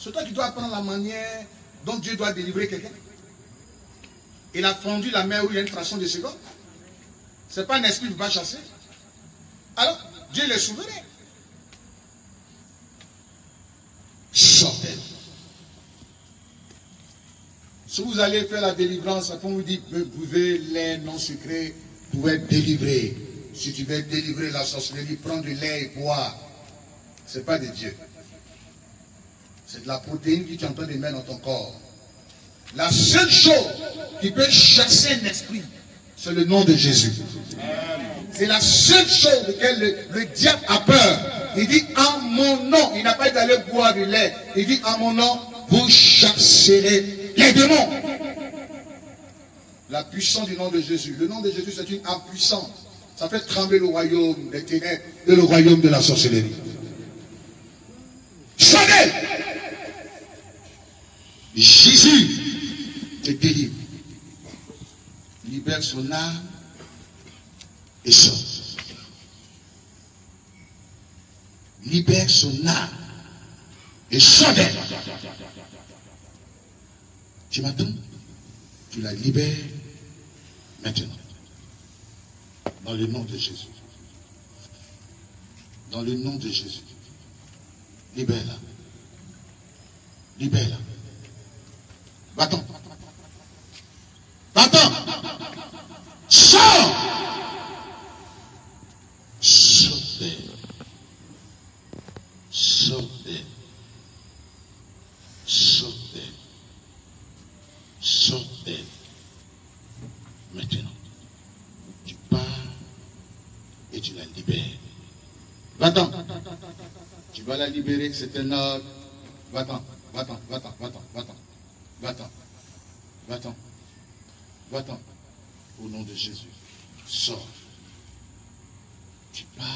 c'est toi qui dois apprendre la manière dont Dieu doit délivrer quelqu'un. Il a fondu la mer où il y a une fraction de seconde. Ce n'est pas un esprit qui va chasser. Alors, Dieu est souverain. Sortez. Si vous allez faire la délivrance, quand on vous dit, buvez lait non sucré pour être délivré. Si tu veux être délivré de la sorcellerie, prends du lait et bois. Ce n'est pas de Dieu. C'est de la protéine que tu entends de mettre dans ton corps. La seule chose qui peut chasser un esprit, c'est le nom de Jésus. C'est la seule chose auquel le diable a peur. Il dit en mon nom, il n'a pas d'aller boire du lait. Il dit en mon nom, vous chasserez les démons. La puissance du nom de Jésus. Le nom de Jésus, c'est une âme puissante. Ça fait trembler le royaume des ténèbres et le royaume de la sorcellerie. Sonnez! Jésus te délivre. Libère son âme et sort. Libère son âme et sort d'elle. Tu m'attends? Tu la libères maintenant. Dans le nom de Jésus. Dans le nom de Jésus. Libère-la. Libère-la. Va-t'en. Va-t'en. Sors. Sors d'elle. Sors d'elle. Sors d'elle. Sors d'elle. Maintenant. Tu pars et tu la libères. Va-t'en. Tu vas la libérer, c'est un ordre. Va-t'en, va-t'en, va-t'en, va-t'en, va-t'en, va-t'en, va-t'en, va-t'en. Au nom de Jésus, sors. Tu pars.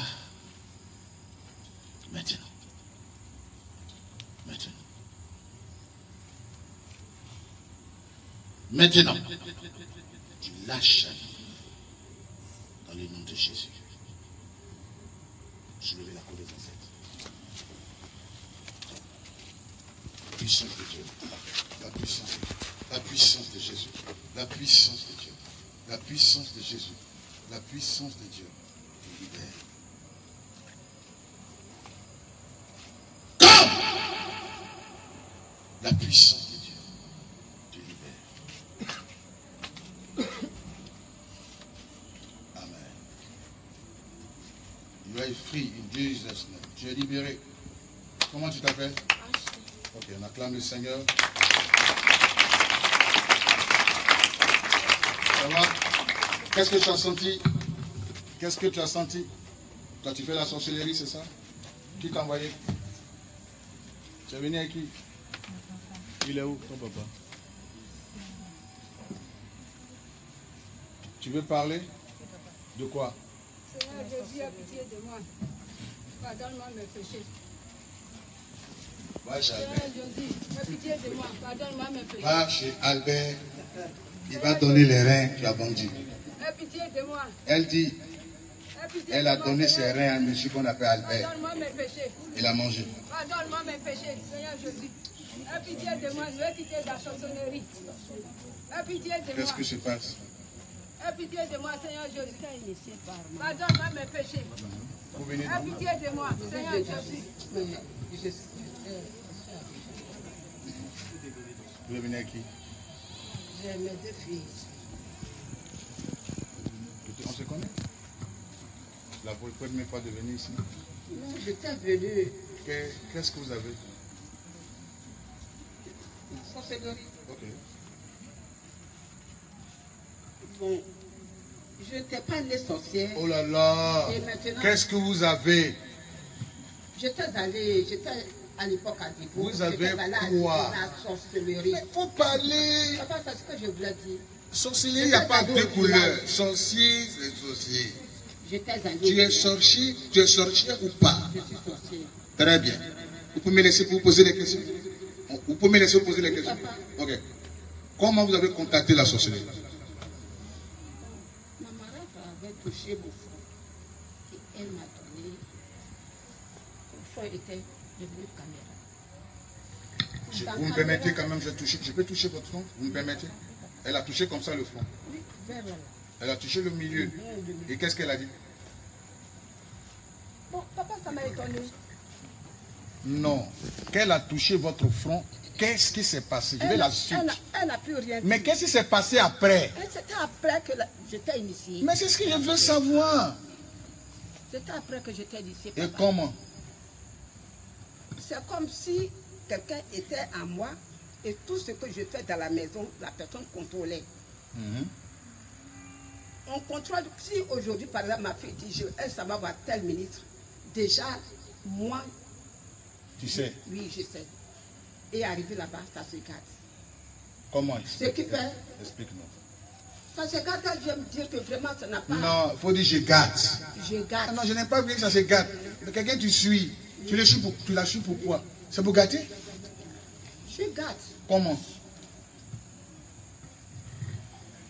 Maintenant. Maintenant. Maintenant. Tu lâches la vie. Dans le nom de Jésus. Soulevez la cour des ancêtres. La puissance de Dieu, la puissance de Jésus, la puissance de Dieu, la puissance de Jésus, la puissance de Dieu, qui libère. Comme la puissance de Dieu, qui libère. Amen. You are free in Jesus' name. Tu es libéré. Comment tu t'appelles? Ok, on acclame le Seigneur. Ça va? Qu'est-ce que tu as senti? Qu'est-ce que tu as senti? Toi, tu fais la sorcellerie, c'est ça? Qui t'a envoyé? Tu es venu avec qui? Il est où, ton papa? Tu veux parler? De quoi? Seigneur Jésus, a pitié de moi. Pardonne-moi mes péchés. Va chez Albert. Va chez Albert. Il va donner les reins qu'il a vendus. Elle dit, elle a donné ses reins à un monsieur qu'on appelle Albert. Il a mangé. Pardonne-moi mes péchés, Seigneur Jésus. Aie pitié de moi, je vais quitter la chansonnerie. Aie pitié de moi. Qu'est-ce qui se passe? Aie pitié de moi, Seigneur Jésus. Pardonne-moi mes péchés. Aie pitié de moi, Seigneur Jésus. Vous venez à qui? J'ai mes deux filles. On se connaît? C'est la première fois de venir ici? Non, je t'ai venu. Qu'est-ce que vous avez? Sorcellerie. Ok. Bon, je ne t'ai pas né sorcière. Oh là là! Qu'est-ce que vous avez? J'étais allée, à l'époque à Divo. Vous avez quoi? La sorcellerie. Mais faut parler. Papa, c'est ce que je voulais dire. Sorcellerie, il n'y a pas deux couleurs. Sorcier, c'est sorcier. Tu es sorcier, ou pas? Je suis sorcier. Très bien. Vous pouvez me laisser vous poser des questions? Vous pouvez me laisser vous poser des questions? Ok. Comment vous avez contacté la sorcellerie? Ma marade avait touché mon front. Et elle m'a donné. Mon front était. Vous me permettez quand même, je peux toucher votre front? Vous me permettez? Elle a touché comme ça le front. Elle a touché le milieu. Et qu'est-ce qu'elle a dit? Bon, papa, ça m'a étonné. Non. Qu'elle a touché votre front, qu'est-ce qui s'est passé? Je vais la suivre. Elle n'a plus rien dit. Mais qu'est-ce qui s'est passé après? C'était après que j'étais initiée. Mais c'est ce que je veux savoir. C'était après que j'étais initiée. Et comment? C'est comme si quelqu'un était à moi Et tout ce que je fais dans la maison, la personne contrôlait. Mm-hmm. On contrôle, si aujourd'hui, par exemple, ma fille dit, ça va voir tel ministre, déjà, moi... Tu sais? Oui, je sais. Et arrivé là-bas, ça se gâte. Comment? Ce qui fait... Explique-nous. Ça se gâte, je vais me dire que vraiment, ça n'a pas... Non, il faut dire, je gâte. Je gâte. Ah non, je n'ai pas vu que ça se gâte. Mais quelqu'un, tu suis. Oui. Tu la suis pour quoi? C'est pour gâter? Je gâte. Comment?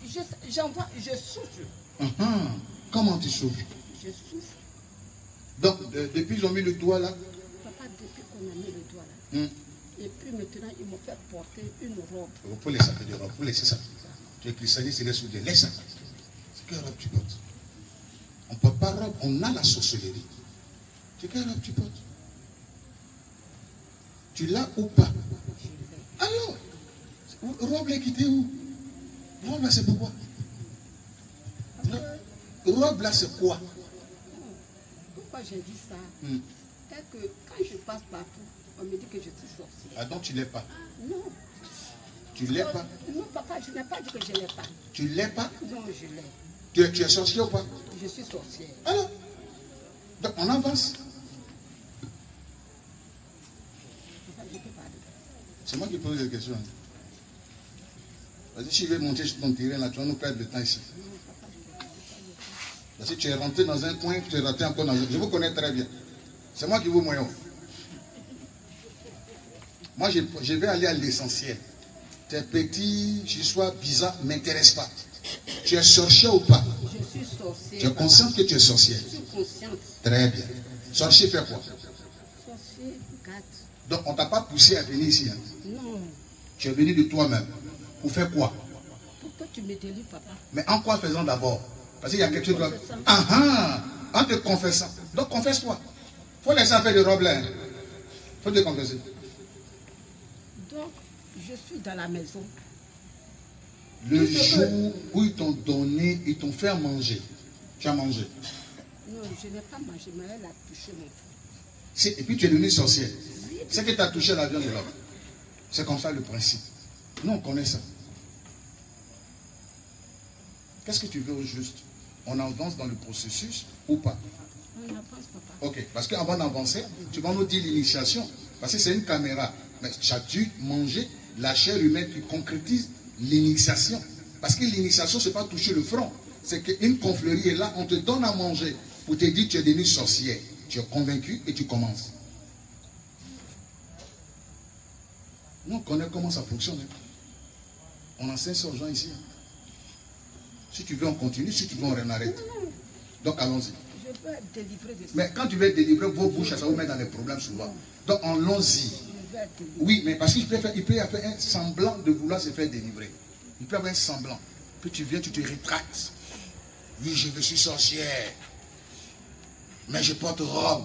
Je souffre. Comment tu souffres? Je souffre. Donc, depuis qu'ils ont mis le doigt là? Papa, depuis qu'on a mis le doigt là. Et puis maintenant, ils m'ont fait porter une robe. Vous pouvez laisser ça, robe, vous laissez ça. Tu es christianiste, laisse des laisse ça. C'est quelle robe tu portes? On ne porte pas robe, on a la sorcellerie. C'est quelle robe tu portes? Tu l'as ou pas? Alors, robe l'équité où? Robe là, c'est pourquoi? Robe là, c'est quoi? Pourquoi j'ai dit ça? Que quand je passe partout, on me dit que je suis sorcière. Ah donc tu l'es pas? Non. Tu l'es pas? Non papa, je n'ai pas dit que je l'ai pas. Tu l'es pas? Non, je l'ai. Tu es sorcière ou pas? Je suis sorcière. Alors, donc on avance. C'est moi qui pose des questions. Parce que si je vais monter sur ton terrain là, tu vas nous perdre le temps ici. Parce que tu es rentré dans un coin, tu es rentré encore dans un... Je vous connais très bien. C'est moi qui vous moyen. Moi, je vais aller à l'essentiel. Tes petits, je sois bizarre, ne m'intéresse pas. Tu es sorcière ou pas? Je suis sorcière. Tu es consciente que tu es sorcière? Je suis consciente. Très bien. Sorcière fait quoi? Sorcière gâte. Donc, on ne t'a pas poussé à venir ici. Hein? Non. Tu es venu de toi-même. Pour faire quoi? Pourquoi tu me délivres, papa? Mais en quoi faisant d'abord? Parce qu'il y a quelque chose de... En te confessant. Donc, confesse-toi. Faut laisser faire des robes là. Faut te confesser. Donc, je suis dans la maison. Le jour où ils t'ont donné, ils t'ont fait manger. Tu as mangé? Non, je n'ai pas mangé, mais elle a touché mon frère. Si, et puis tu es devenue sorcière. C'est que tu as touché la viande de l'homme. C'est comme ça le principe. Nous, on connaît ça. Qu'est-ce que tu veux au juste? On avance dans le processus ou pas? On avance, papa. Ok, parce qu'avant d'avancer, tu vas nous dire l'initiation. Parce que c'est une caméra. Mais tu as dû manger la chair humaine qui concrétise l'initiation. Parce que l'initiation, ce n'est pas toucher le front. C'est qu'une confrérie est là, on te donne à manger pour te dire que tu es devenue sorcière. Tu es convaincu et tu commences. Nous, on connaît comment ça fonctionne. On enseigne ça aux gens ici. Si tu veux, on continue. Si tu veux, on arrête. Donc, allons-y. Mais quand tu veux délivrer vos bouches, ça vous met dans les problèmes souvent. Donc, allons-y. Oui, mais parce qu'il peut y avoir un semblant de vouloir se faire délivrer. Il peut y avoir un semblant. Puis tu viens, tu te rétractes. Oui, je suis sorcière. Mais je porte robe.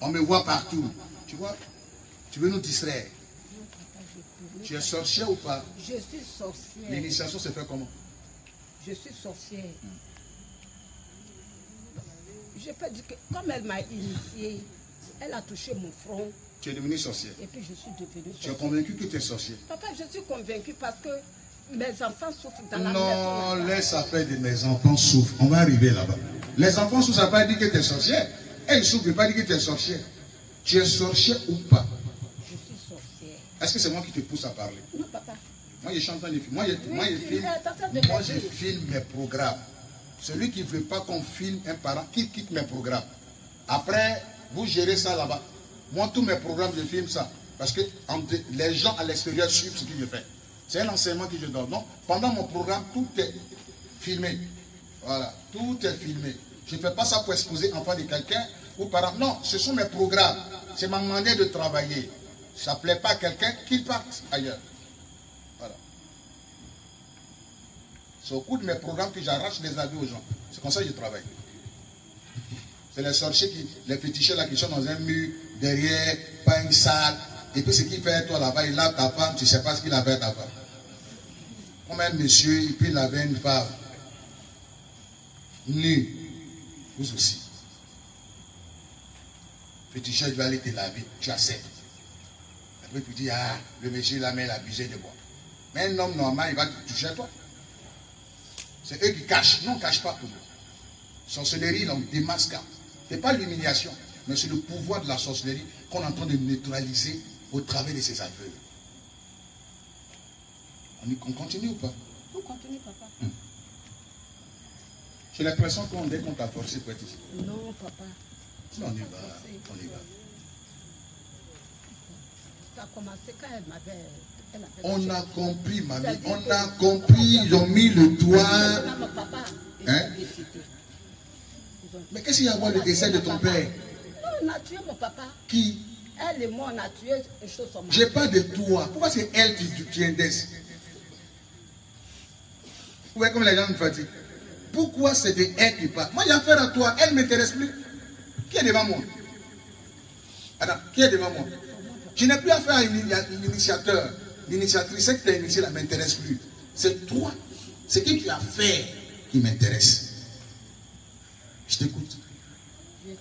On me voit partout. Tu vois, tu veux nous distraire. Tu es sorcière ou pas? Je suis sorcière. L'initiation se fait comment? Je suis sorcière. Je peux dire que comme elle m'a initiée, elle a touché mon front. Tu es devenue sorcière. Et puis je suis devenue sorcière. Tu es convaincue que tu es sorcière? Papa, je suis convaincue parce que mes enfants souffrent dans la maison. Non, laisse affaire de mes enfants souffrent. On va arriver là-bas. Les enfants souffrent, ça ne veut pas dire que tu es sorcière. Elles souffrent, ça ne veut pas dire que tu es sorcière. Tu es sorcière ou pas? Je suis sorcière. Est-ce que c'est moi qui te pousse à parler? Non, papa. Moi, je chante dans les films. Moi, je filme mes programmes. Celui qui ne veut pas qu'on filme un parent, qui quitte mes programmes. Après, vous gérez ça là-bas. Moi, tous mes programmes, je filme ça. Parce que les gens à l'extérieur suivent ce que je fais. C'est un enseignement que je donne. Donc, pendant mon programme, tout est filmé. Voilà, tout est filmé. Je ne fais pas ça pour exposer enfant de quelqu'un ou parent. Non, ce sont mes programmes. C'est ma manière de travailler. Ça ne plaît pas à quelqu'un, qu'il parte ailleurs. C'est au cours de mes programmes que j'arrache les habits aux gens. C'est comme ça que je travaille. C'est les sorciers, les féticheurs là qui sont dans un mur, derrière, pas une salle. Et puis ce qu'il fait, toi là-bas, il lave ta femme, tu ne sais pas ce qu'il avait ta femme. Comme un monsieur, il peut laver une femme. Nue. Vous aussi. Féticheur, il va aller te laver, tu acceptes. L'autre vous dit, ah, le monsieur là, mais il a abusé de moi. Mais un homme normal, il va te toucher à toi. C'est eux qui cachent. Nous, on ne cache pas pour nous. Sorcellerie, là, on démasque. Ce n'est pas l'humiliation, mais c'est le pouvoir de la sorcellerie qu'on est en train de neutraliser au travers de ses aveux. On continue ou pas? On continue, papa. J'ai l'impression qu'on dès qu'on t'a forcé pour être ici. Non, papa. On y va, on y va. Ça a commencé quand elle m'avait... On a compris, mamie, on a compris, ils ont mis le doigt. Hein? Mais qu'est-ce qu'il y a à voir le décès de ton père? On a tué mon papa. Qui? Elle et moi, on a tué une chose. J'ai pas de toi. Pourquoi c'est elle qui tient des? Vous voyez comme les gens me fatiguent. Pourquoi c'était elle qui part? Moi, j'ai affaire à toi, elle ne m'intéresse plus. Qui est devant moi? Attends, qui est devant moi? Je n'ai plus affaire à un initiateur. L'initiatrice que tu as initiée ne m'intéresse plus. C'est toi. C'est qui tu as fait qui m'intéresse. Je t'écoute.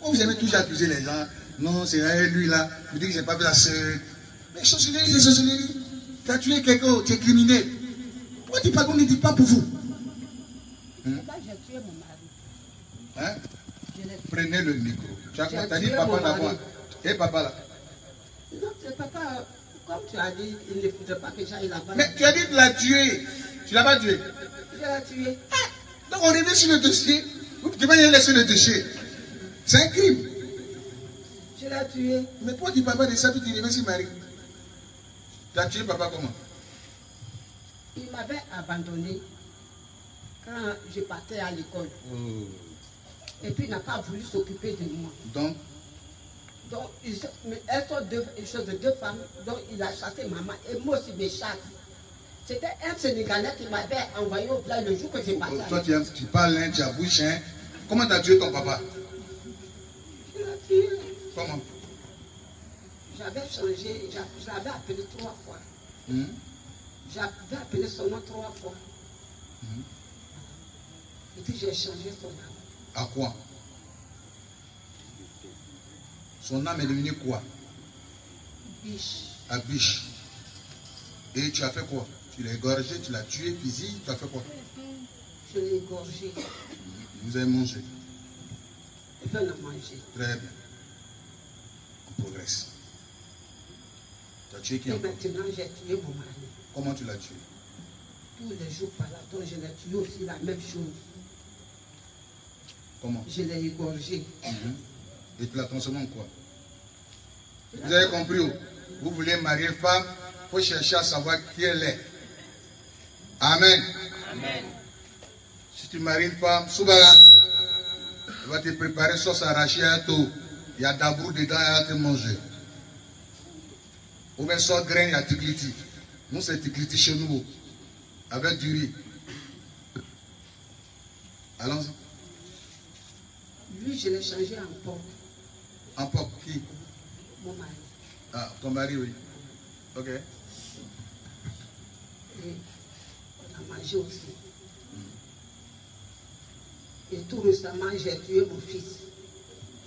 Oh, vous aimez toujours accuser les gens. Non, c'est lui là. Vous dites que je n'ai pas vu la sœur. Mais sorcellerie, c'est sorcellerie. Tu as tué quelqu'un, tu es criminel. Pourquoi tu ne dis pas pour vous? Papa, j'ai tué mon mari. Hein? Prenez le micro. Tu as dit papa d'abord. Et papa là. Non, c'est papa, comme tu as dit, il ne voulait pas que j'aille là-bas. Mais tu as dit de la tuer. Tu l'as pas tué. Je l'ai tué. Ah, donc on revient sur le dossier. Vous pouvez pas laisser le dossier. C'est un crime. Je l'ai tué. Mais pourquoi tu papa de ça, puis tu reviens sur Marie? Tu as tué papa comment? Il m'avait abandonné quand je partais à l'école. Oh. Et puis il n'a pas voulu s'occuper de moi. Donc? Donc, elles sont deux femmes, donc il a chassé maman et moi aussi mes chasses. C'était un Sénégalais qui m'avait envoyé au plat le jour que j'ai passé. Toi, tu parles, hein, tu as bouche, hein. Comment t'as tué ton papa? Je l'ai tué. Comment? J'avais changé, j'avais appelé 3 fois. Mmh. J'avais appelé son nom 3 fois. Mmh. Et puis j'ai changé son nom. À quoi? Son âme est devenue quoi? Biche. Ah, biche. Et tu as fait quoi? Tu l'as égorgé, tu l'as tué, physique, tu as fait quoi? Je l'ai égorgé. Vous avez mangé? Je l'ai mangé. Très bien. On progresse. Tu as tué qui? Et maintenant, j'ai tué mon mari. Comment tu l'as tué? Tous les jours par là, donc je l'ai tué aussi la même chose. Comment? Je l'ai égorgé. Et tu l'as transformé en quoi? Vous avez compris où? Vous voulez marier une femme, il faut chercher à savoir qui elle est. Amen. Amen. Si tu maries une femme, soubala, elle va te préparer sauce arachée à tout. Il y a d'abrou dedans, elle va te manger. Ou bien sauce graine, il y a tigliti. Nous, c'est tigliti chez nous, avec du riz. Allons-y. Lui, je l'ai changé en porc. En porc, qui? Mon mari. Ah, ton mari, oui. Ok. Et on a mangé aussi. Et tout récemment, j'ai tué mon fils.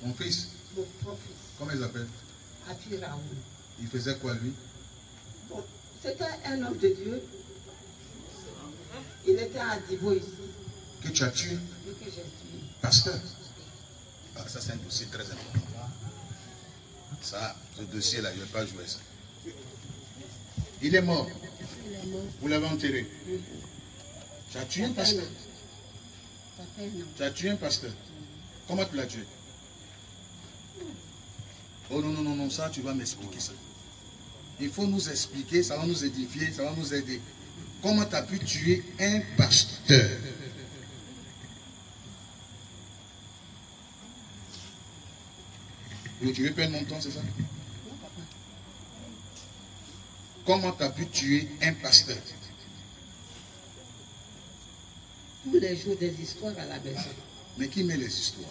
Mon fils? Mon propre-fils. Comment il s'appelle? Afi Raoul. Il faisait quoi, lui? Bon, c'était un homme de Dieu. Il était à Divo ici. Que tu as tué? Oui, que j'ai tué. Pasteur? Ah, ça, c'est un dossier très important. Ça, ce dossier-là, je ne vais pas jouer ça. Il est mort. Vous l'avez enterré. Tu as tué un pasteur. Tu as tué un pasteur. Comment tu l'as tué? Oh non, non, non, non, ça, tu vas m'expliquer ça. Il faut nous expliquer, ça va nous édifier, ça va nous aider. Comment tu as pu tuer un pasteur? Tu veux perdre mon temps, c'est ça? Non, papa. Comment tu as pu tuer un pasteur? Tous les jours des histoires à la maison. Mais qui met les histoires?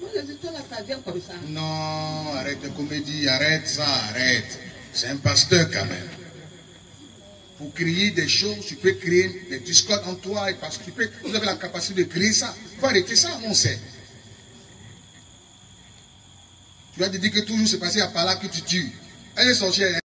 Non, les histoires, là, ça vient comme ça. Non, arrête de comédie, arrête ça, arrête. C'est un pasteur quand même. Pour crier des choses, tu peux créer des discordes en toi et parce que tu peux. Vous avez la capacité de créer ça. Faut arrêter ça, on sait. Tu dois te dire que toujours c'est passé à par là que tu tues. Elle est sorcière.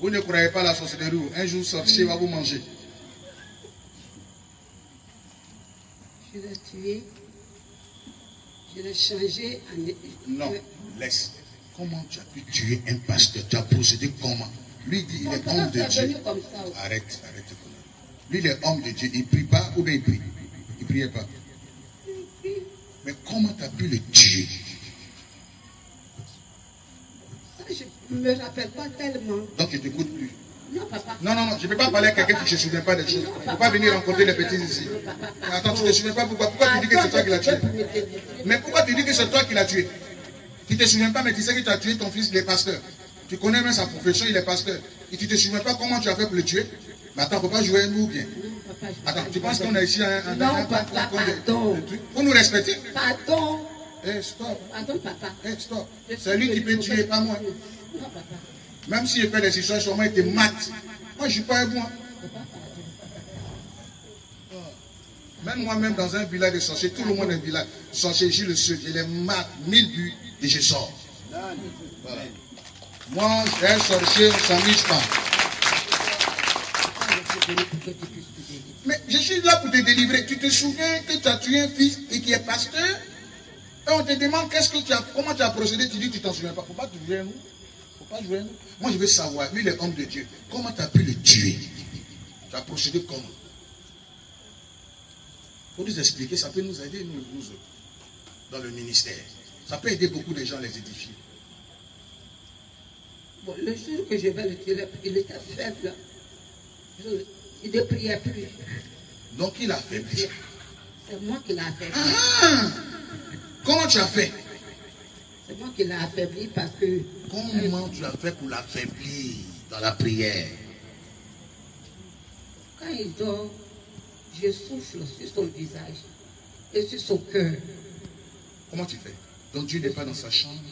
Vous ne croyez pas à la sorcellerie. Un jour, sorcier va vous manger. Je l'ai tué. Je l'ai changé en... Non, laisse. Comment tu as pu tuer un pasteur? Tu as procédé comment? Lui dit, il est homme de Dieu. Arrête, arrête. Lui, il est homme de Dieu. Il ne prie pas ou bien il prie? Il ne priait pas. Mais comment tu as pu le tuer? Je ne me rappelle pas tellement. Donc, je ne t'écoute plus. Non, papa. Non, non, non, je ne peux pas parler à quelqu'un qui ne se souvient pas des choses. Il ne faut pas venir rencontrer les petits ici. Attends, tu ne te souviens pas pourquoi? Pourquoi tu dis que c'est toi qui l'as tué? Mais pourquoi tu dis que c'est toi qui l'as tué? Tu ne te souviens pas, mais tu sais que tu as tué ton fils, il est pasteur. Tu connais même sa profession, il est pasteur. Et tu ne te souviens pas comment tu as fait pour le tuer? Mais attends, il ne faut pas jouer nous ou bien? Attends, tu penses qu'on a ici un... Non, papa, pardon. Pour nous respecter? Pardon. Hey, stop. Pardon, papa. Hey, stop. C'est lui qui peut tuer, pas moi. Non, papa. Même si je fais des histoires, sûrement, il te mate. Moi, je suis pas un bon. Même moi-même, dans un village de sorciers, tout le monde est un village. Sorcier, je le suis, je les mate, 1000 buts, et je sors. Voilà. Moi, j'ai un sorcier, on s'amuse pas. Mais je suis là pour te délivrer. Tu te souviens que tu as tué un fils et qui est pasteur? Et on te demande qu'est-ce que tu as, comment tu as procédé, tu dis que tu t'en souviens pas. Faut pas te jouer, nous. Faut pas jouer, nous. Moi, je veux savoir, lui, l'homme de Dieu, comment tu as pu le tuer? Tu as procédé comment? Faut nous expliquer, ça peut nous aider, nous, dans le ministère. Ça peut aider beaucoup de gens à les édifier. Bon, le jour que je vais le tuer, il était faible. Il ne priait plus. Donc, il a faibli. C'est moi qui l'ai faibli. Ah! Comment tu as fait? C'est moi qui l'ai affaibli parce que... Comment tu as fait pour l'affaiblir dans la prière? Quand il dort, je souffle sur son visage et sur son cœur. Comment tu fais? Donc Dieu n'est pas dans sa chambre.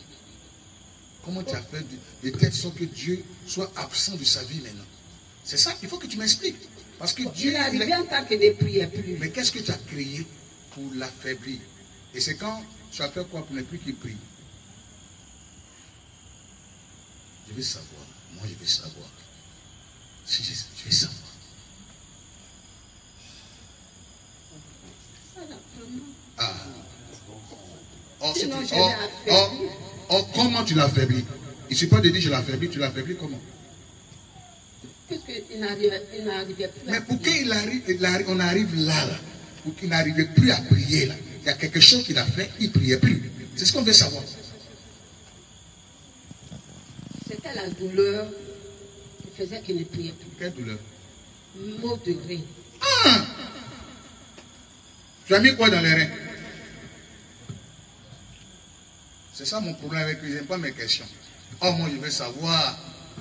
Comment tu as fait de telle sorte que Dieu soit absent de sa vie maintenant? C'est ça, il faut que tu m'expliques. Parce que Dieu... Il est arrivé en tant que ne priait plus. Mais qu'est-ce que tu as créé pour l'affaiblir? Et c'est quand... Tu as fait quoi pour ne plus qu'il prie? Je veux savoir. Moi, je veux savoir. Si je veux savoir. Ah. Comment tu l'affaiblis? Il ne suffit pas de dire je l'affaiblis. Tu l'affaiblis comment? Parce qu'il n'arrivait plus. Mais pour qu'on arrive là, pour qu'il n'arrivait plus à prier là. Il y a quelque chose qu'il a fait, il ne priait plus. C'est ce qu'on veut savoir. C'était la douleur qui faisait qu'il ne priait plus. Quelle douleur? Maux de reins. Ah! Tu as mis quoi dans les reins? C'est ça mon problème avec lui, je n'aime pas mes questions. Oh, moi je veux savoir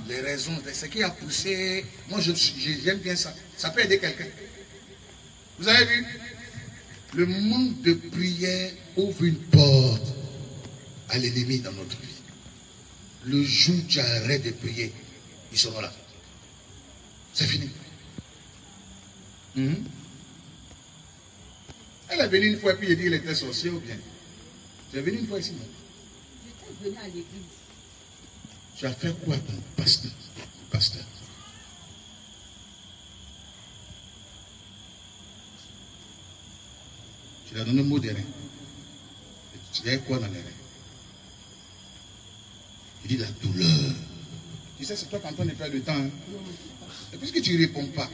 les raisons de ce qui a poussé. Moi j'aime bien ça. Ça peut aider quelqu'un. Vous avez vu? Le manque de prière ouvre une porte à l'ennemi dans notre vie. Le jour où tu arrêtes de prier, ils seront là. C'est fini. Elle est venue une fois et puis elle dit qu'elle était sorcier ou bien. Tu es venue une fois ici, non? J'étais venue à l'église. Tu as fait quoi ton pasteur? Pasteur. Il a donné mot des reins. Il y a quoi dans les reins? Il dit la douleur. Tu sais, c'est toi qui es en train de perdre le temps. Hein? Et puisque tu ne réponds pas,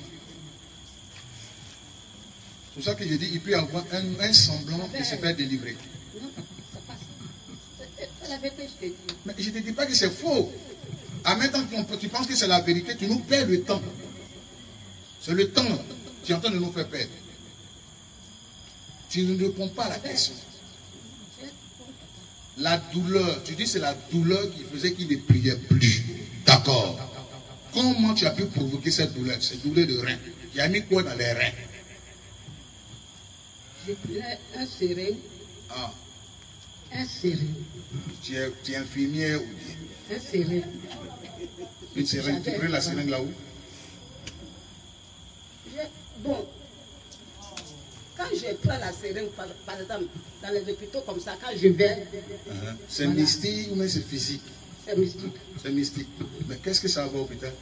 c'est pour ça que je dis il peut y avoir un semblant et se faire délivrer. Non, ça passe. La vérité, je te dis. Mais je ne te dis pas que c'est faux. En même temps que tu penses que c'est la vérité, tu nous perds le temps. C'est le temps qui est en train de nous faire perdre. Tu ne réponds pas à la question. La douleur, tu dis c'est la douleur qui faisait qu'il ne priait plus. D'accord. Comment tu as pu provoquer cette douleur de rein? Tu as mis quoi dans les reins? Je priais un serein. Ah. Un serein. Tu es infirmière ou bien? Un serein. Une sereine, tu prends la seringue là-haut? Bon, quand je prends la seringue, par exemple, dans les hôpitaux comme ça, quand je vais... C'est voilà. Mystique, mais c'est physique. C'est mystique. C'est mystique. Mais qu'est-ce que ça va au hôpital?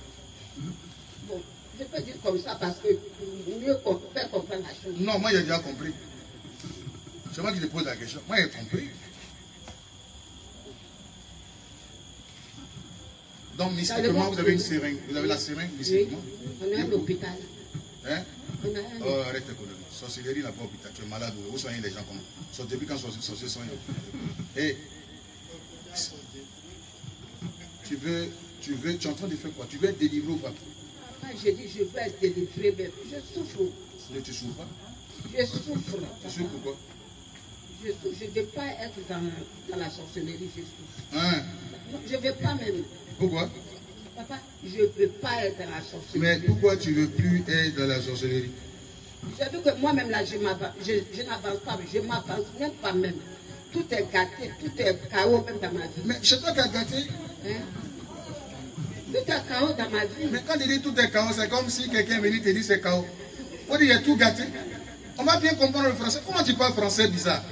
Bon, je peux dire comme ça parce que mieux qu'on faire comprendre la chose. Non, moi j'ai déjà compris. C'est moi qui te pose la question. Moi j'ai compris. Donc, mystiquement, vous avez une seringue. Vous avez la seringue, mystiquement. Oui. On est à l'hôpital. Hein? On a un... Oh, arrête l'économie. Sorcellerie, là-bas, hôpital. Tu es malade. Vous soignez les gens comment? Sortez depuis quand sorcier soigne. Et tu es en train de faire quoi? Tu veux être délivré ou pas? Moi, je dis, je veux être délivré, mais je souffre. Mais tu souffres pas? Je souffre. Tu souffres pourquoi? Je ne veux pas être dans la sorcellerie, je souffre. Hein? Non, je ne veux pas même. Pourquoi? Papa, je ne peux pas être dans la sorcellerie. Mais pourquoi tu ne veux plus être dans la sorcellerie? J'ai vu que moi-même, là, je n'avance pas, je m'avance même pas même. Tout est gâté, tout est chaos même dans ma vie. Mais c'est toi qui as gâté? Hein? Tout est chaos dans ma vie. Mais quand tu dis tout est chaos, c'est comme si quelqu'un venait te dire c'est chaos. On dit il y a tout gâté. On va bien comprendre le français. Comment tu parles français bizarre?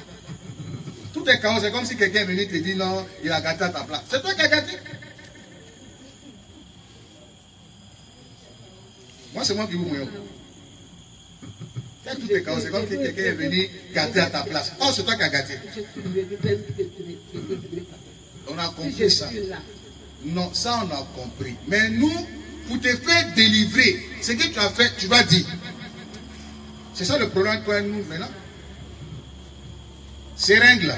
Tout est chaos, c'est comme si quelqu'un venait te dire non, il a gâté à ta place. C'est toi qui as gâté? Moi, c'est moi qui vous mouille. Tout est chaos, c'est comme si quelqu'un est venu gâter à ta place. Oh, c'est toi qui as gâté. On a compris ça. Non, ça on a compris. Mais nous, pour te faire délivrer, ce que tu as fait, tu vas dire. C'est ça le problème avec toi et nous maintenant. Ces règles-là,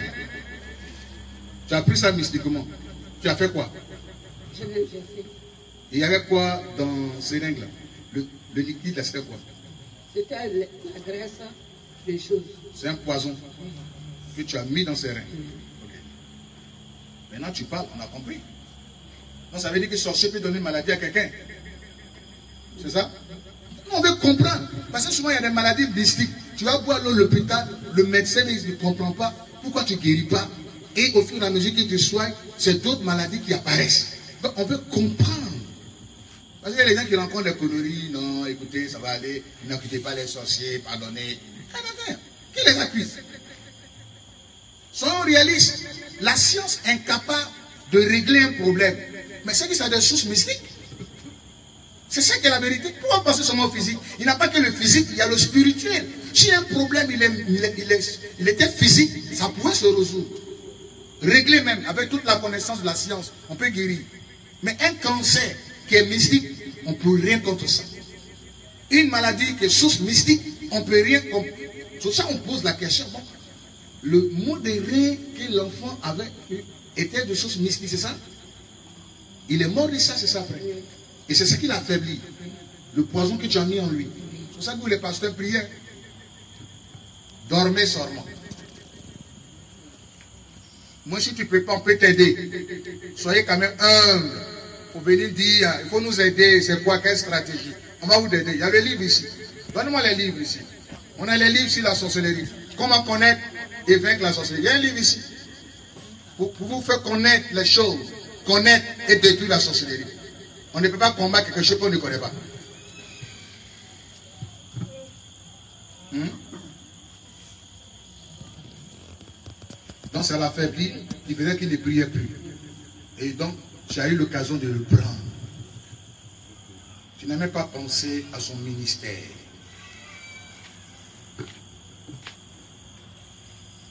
tu as pris ça mystiquement. Tu as fait quoi? Je l'ai déjà fait. Il y avait quoi dans ces règles-là? Le liquide, là, c'était quoi? C'était la graisse, des choses. C'est un poison que tu as mis dans ces reins. Okay. Maintenant, tu parles, on a compris. Non, ça veut dire que sorcier peut donner une maladie à quelqu'un. C'est ça? Non, on veut comprendre. Parce que souvent, il y a des maladies mystiques. Tu vas boire l'eau à l'hôpital, le médecin ne comprend pas pourquoi tu ne guéris pas. Et au fur et à mesure qu'il te soigne, c'est d'autres maladies qui apparaissent. Donc, on veut comprendre. Parce qu'il y a des gens qui rencontrent des conneries. Non, écoutez, ça va aller. N'accusez pas les sorciers, pardonnez. Qui les accuse? Soyons réalistes. La science est incapable de régler un problème. Mais c'est que ça a des sources mystiques. C'est ça qui est la vérité. Pourquoi passer seulement au physique? Il n'y a pas que le physique, il y a le spirituel. Si un problème il était physique, ça pouvait se résoudre. Régler même, avec toute la connaissance de la science, on peut guérir. Mais un cancer qui est mystique, on ne peut rien contre ça. Une maladie qui est source mystique, on ne peut rien contre. Sur ça, on pose la question. Bon, le mot de rien que l'enfant avait eu était de source mystique, c'est ça? Il est mort de ça, c'est ça après. Et c'est ce qui l'a affaibli. Le poison que tu as mis en lui. C'est pour ça que vous, les pasteurs, priez. Dormez seulement. Moi, si tu ne peux pas, on peut t'aider. Soyez quand même humble. Il faut venir dire, il faut nous aider. C'est quoi, quelle stratégie? On va vous aider. Il y a les livres ici. Donne-moi les livres ici. On a les livres sur la sorcellerie. Comment connaître et vaincre la sorcellerie? Il y a un livre ici. Pour vous faire connaître les choses. Connaître et détruire la sorcellerie. On ne peut pas combattre quelque chose qu'on ne connaît pas. Donc ça l'a affaibli, il faisait qu'il ne priait plus. Et donc, tu as eu l'occasion de le prendre. Tu n'as même pas pensé à son ministère.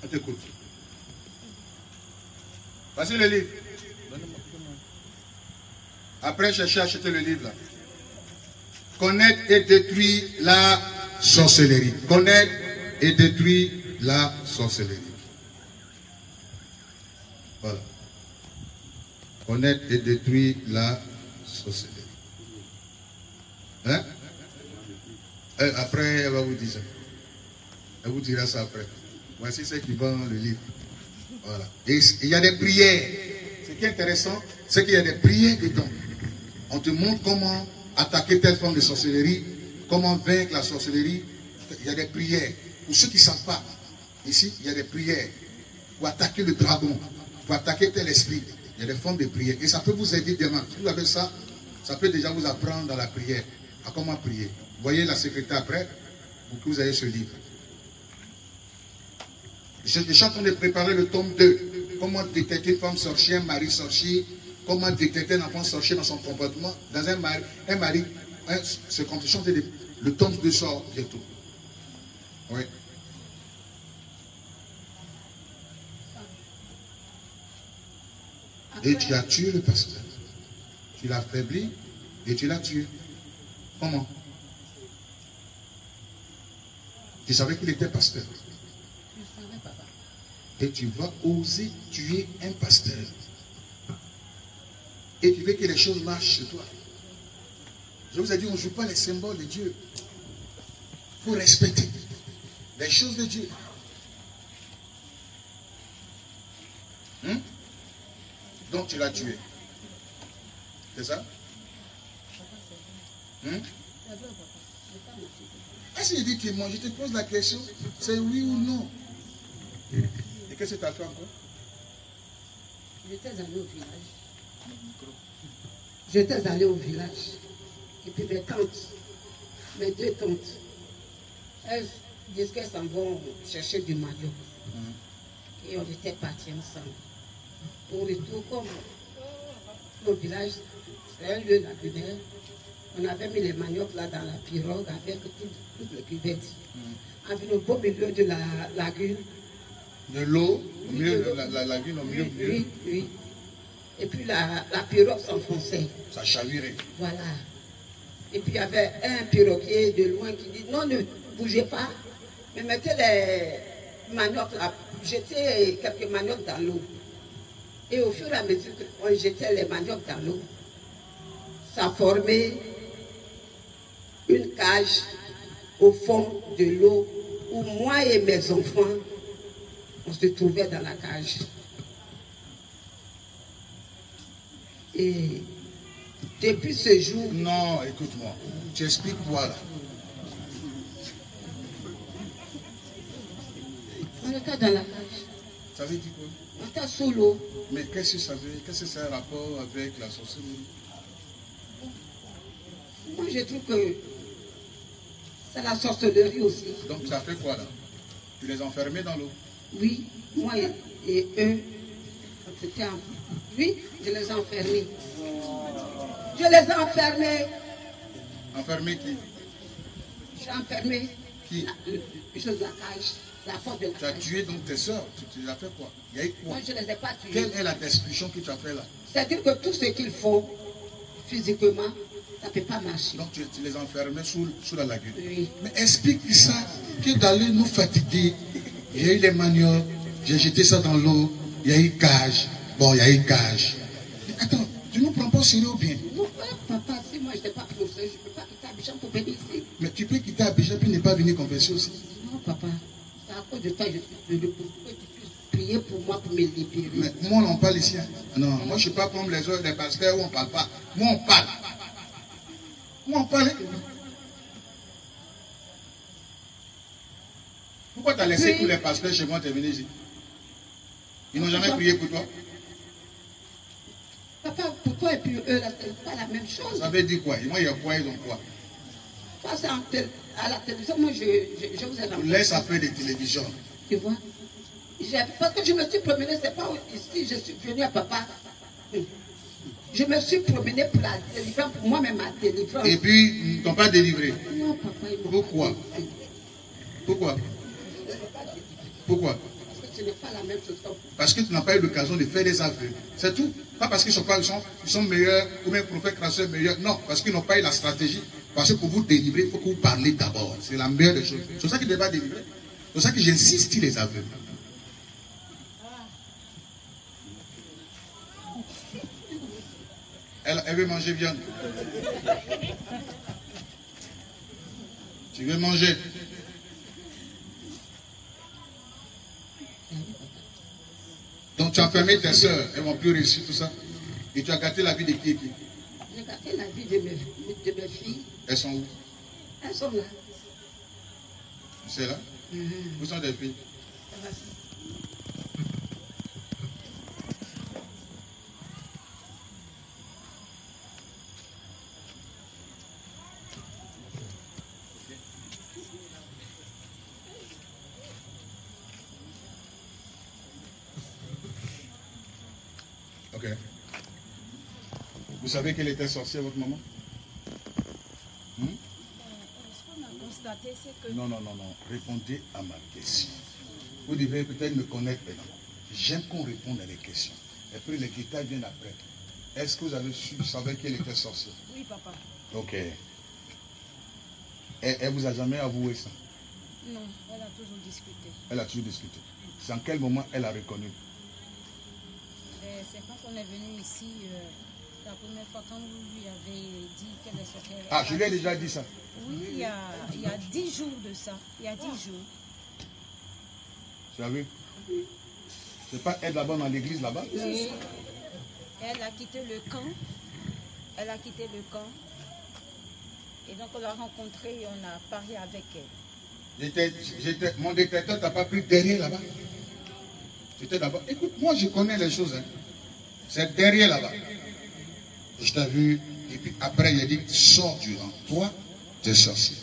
On t'écoute. Passez le livre. Après, cherchez à acheter le livre là. Connaître et détruire la sorcellerie. Connaître et détruire la sorcellerie. Voilà. Connaître et détruire la sorcellerie. Hein? Et après, elle va vous dire ça. Elle vous dira ça après. Voici ceux qui vendent le livre. Voilà. Et il y a des prières. Ce qui est intéressant, c'est qu'il y a des prières dedans. On te montre comment attaquer telle forme de sorcellerie, comment vaincre la sorcellerie. Il y a des prières. Pour ceux qui ne savent pas, ici, il y a des prières. Pour attaquer le dragon, pour attaquer tel esprit, il y a des formes de prières. Et ça peut vous aider demain. Si vous avez ça, ça peut déjà vous apprendre dans la prière, à comment prier. Voyez la secrétaire après, pour que vous ayez ce livre. Je suis déjà en train de préparer le tome 2. Comment détecter une femme sorcière, un mari sorcier, comment détecter un enfant sorcier dans son comportement, dans un mari se comportant. Le tome 2 sort bientôt. Oui. Et tu as tué le pasteur. Tu l'as affaibli et tu l'as tué. Comment? Tu savais qu'il était pasteur. Je savais, papa. Et tu vas oser tuer un pasteur. Et tu veux que les choses marchent chez toi. Je vous ai dit, on ne joue pas les symboles de Dieu. Il faut respecter les choses de Dieu. Hein? Donc tu l'as tué. C'est ça? Hein? Ah, si je dis tu es mort, je te pose la question, c'est oui ou non? Et qu'est-ce que tu as fait encore? J'étais allé au village. J'étais allé au village. Et puis mes tantes, mes deux tantes, elles disent qu'elles s'en vont chercher du maillot. Et on était partis ensemble. Au retour, comme au village, c'est un lieu lacunaire. On avait mis les maniocs là dans la pirogue avec toutes les cuvettes. Avec le beau milieu de la lagune. De l'eau, au milieu de la lagune, au milieu de l'eau. Oui, oui. Et puis la pirogue s'enfonçait. Ça chavirait. Voilà. Et puis il y avait un piroguier de loin qui dit non, ne bougez pas, mais mettez les maniocs là, jetez quelques maniocs dans l'eau. Et au fur et à mesure qu'on jetait les maniocs dans l'eau, ça formait une cage au fond de l'eau où moi et mes enfants, on se trouvait dans la cage. Et depuis ce jour... Non, écoute-moi, j'explique-moi là. On était dans la cage. Ça veut dire quoi? On était sous l'eau. Mais qu'est-ce que ça veut dire? Qu'est-ce que c'est un rapport avec la sorcellerie? Moi, je trouve que c'est la sorcellerie aussi. Donc, ça fait quoi, là? Tu les enfermais dans l'eau? Oui, moi et eux, c'était en... Oui, je les ai enfermés. Je les ai enfermés. Enfermés qui? J'ai enfermé... Qui? La chose de la cage, la porte de la cage. Tu as tué donc tes soeurs, tu les as fait quoi? Il y a eu quoi? Moi, je ne les ai pas tués. Quelle est la destruction que tu as fait, là? C'est-à-dire que tout ce qu'il faut, physiquement... Ça ne peut pas marcher. Donc tu les enfermais sous la lagune. Oui. Mais explique ça, que d'aller nous fatiguer. Il y a eu les maniocs, j'ai jeté ça dans l'eau, il y a eu cage. Bon, il y a eu cage. Mais attends, tu ne nous prends pas au sérieux ou bien? Non, papa, si moi je n'étais pas pris au sérieux, je ne peux pas quitter Abidjan pour venir ici. Mais tu peux quitter Abidjan et ne pas venir confesser aussi. Non, papa, c'est à cause de toi je suis prier pour moi, pour me libérer. Mais moi, on parle ici. Hein? Non, moi je ne suis pas comme les autres, les pasteurs où on ne parle pas. Moi, on parle. Moi, on parlait. Pourquoi tu as laissé tous les pasteurs chez moi, tu es venu ici? Ils n'ont jamais prié pour toi? Papa, pour toi et puis eux, c'est pas la même chose. Ça veut dire quoi? Moi, il y a quoi, ils ont quoi? Toi, à la télévision, moi, je vous ai demandé. Laisse après des télévisions. Tu vois? Parce que je me suis promenée, c'est pas ici, je suis venue à papa. Je me suis promené pour la délivrance, pour moi-même la délivrance. Et puis, ils ne t'ont pas délivré? Non, papa, ils ne m'ont pas délivré. Pourquoi? Pourquoi? Parce que tu n'es pas la même chose. Parce que tu n'as pas eu l'occasion de faire des aveux. C'est tout. Pas parce qu'ils sont meilleurs, ou même prophète Krasso est meilleur. Non, parce qu'ils n'ont pas eu la stratégie. Parce que pour vous délivrer, il faut que vous parlez d'abord. C'est la meilleure des choses. C'est pour ça qu'ils ne doivent pas délivrer. C'est pour ça que j'insiste sur les aveux. Elle veut manger viande. Tu veux manger? Donc tu as fermé tes soeurs, elles vont plus réussir tout ça. Et tu as gâté la vie de qui et qui? J'ai gâté la vie de mes filles. Elles sont où? Elles sont là. C'est là? Où sont tes filles? cœur. Vous savez qu'elle était sorcière, votre maman? Ce qu'on a constaté, c'est que... Non. Répondez à ma question. Vous devez peut-être me connaître maintenant. J'aime qu'on réponde à des questions. Et puis les détails viennent après. Est-ce que vous avez su, savez qu'elle était sorcière? Oui, papa. Ok. Et elle vous a jamais avoué ça? Non, elle a toujours discuté. Elle a toujours discuté. C'est en quel moment elle a reconnu? C'est quand on est venu ici, la première fois, quand vous lui avez dit qu'elle est sorcière. Ah, je lui ai déjà dit ça? Oui, il y a 10 jours de ça. Il y a 10 jours. Tu as vu? Oui. C'est pas elle là-bas dans l'église là-bas? Oui. Elle a quitté le camp. Elle a quitté le camp. Et donc on l'a rencontrée et on a parié avec elle. Mon détecteur t'a pas pris derrière là-bas? J'étais là-bas. Écoute, moi je connais les choses. Hein. C'est derrière là-bas. Je t'ai vu. Et puis après, il a dit, sors du rang. Toi, t'es sorcier.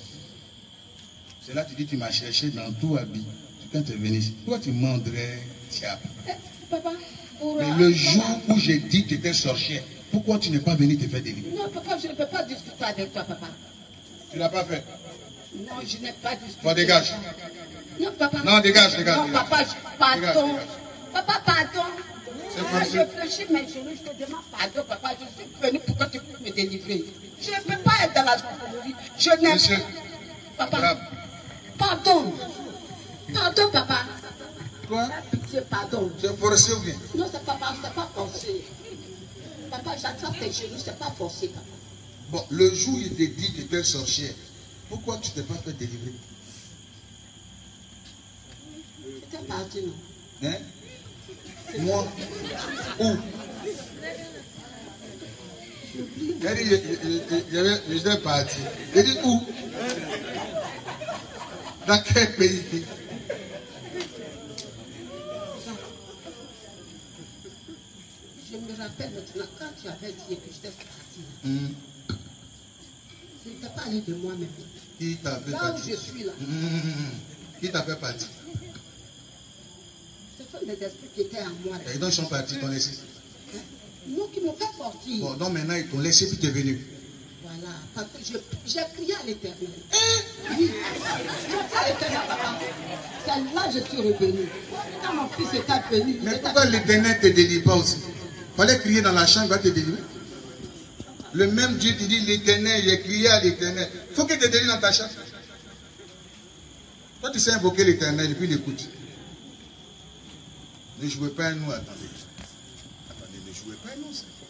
C'est là que tu dis, tu m'as cherché dans tout habit. Quand tu es venu ici, toi tu m'endrais, diable. Papa, mais le jour où j'ai dit que tu étais sorcière, pourquoi tu n'es pas venu te faire délivrer? Non, papa, je ne peux pas discuter avec toi, papa. Tu l'as pas fait? Non, je n'ai pas discuté. Toi, dégage. Non, papa. Non, dégage. Non, dégage. Papa, pardon. Dégage. Papa, pardon. Je fléchis mes genoux, je te demande pardon, papa. Je suis venu pour que tu puisses me délivrer. Je ne peux pas être dans la sorcellerie. Je n'ai pas. Monsieur, papa, brave. Pardon. Pardon, papa. Quoi? Pitié, pardon. C'est forcé ou bien? Non, c'est pas forcé. Papa, j'attrape tes genoux, c'est pas forcé, papa. Bon, le jour où il te dit que tu es sorcière, pourquoi tu t'es pas fait délivrer? J'étais parti, non? Hein? Moi? Où? J'étais parti. J'ai dit où? Dans quel pays? Je me rappelle maintenant quand tu avais dit que j'étais parti. Je t'ai parlé de moi-même. Qui t'a fait partir? Là où je suis là. Qui t'a fait partir? Ce sont des esprits qui étaient à moi. Et donc ils sont partis, ils t'ont laissé. Non, qui m'ont fait sortir. Bon, donc maintenant ils t'ont laissé puis t'es venu. Voilà, parce que j'ai crié à l'Éternel. Oui, j'ai crié à l'Éternel, papa. C'est là que je suis revenu. Quand mon fils était venu. Mais pourquoi l'Éternel te délivre pas aussi? Fallait crier dans la chambre, il va te délivrer. Le même Dieu te dit, l'Éternel, j'ai crié à l'Éternel. Il faut qu'il te délivre dans ta chambre. Toi, tu sais invoquer l'Éternel et puis l'écoute. Ne jouez pas à nous, attendez. Attendez, ne jouez pas à nous, c'est fort.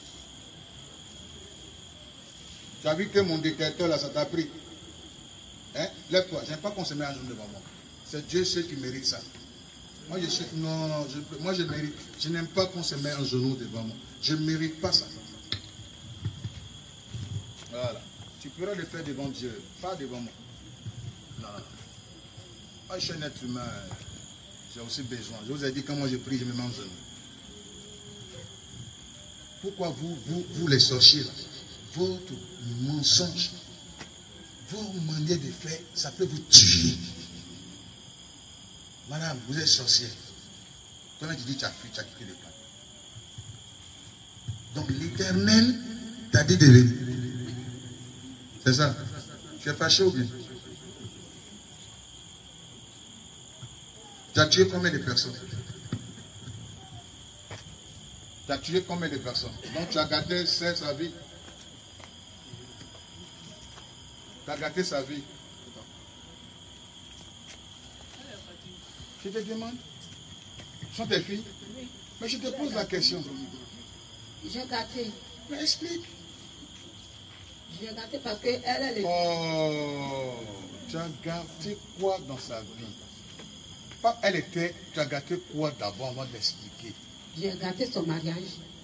Tu as vu que mon détecteur là, ça t'a pris. Hein? Lève-toi, j'aime pas qu'on se met à genoux devant moi. C'est Dieu seul qui mérite ça. Moi je suis. Non, moi je mérite. Je n'aime pas qu'on se met à genoux devant moi. Je ne mérite pas ça. Voilà. Tu pourras le faire devant Dieu, pas devant moi. Non. Moi je suis un être humain. J'ai aussi besoin. Je vous ai dit quand moi je prie, je me mets en genoux. Pourquoi vous les sorciers là? Votre mensonge, vos manières de faire, ça peut vous tuer. Madame, vous êtes sorcière. Toi-même, tu dis, tu as fui, tu as quitté le camp. Donc, l'Éternel t'a dit de venir. C'est ça? Tu es fâché ou bien? Tu as tué combien de personnes? Tu as tué combien de personnes? Donc, tu as gardé sa vie. T'as gâté sa vie. Je te demande. Sont tes filles? Oui. Mais je te pose la question. J'ai gâté. Mais explique. J'ai gâté parce qu'elle, elle est... Oh! Tu as gâté quoi dans sa vie? Pas elle était... Tu as gâté quoi d'abord avant d'expliquer? J'ai gâté son mariage.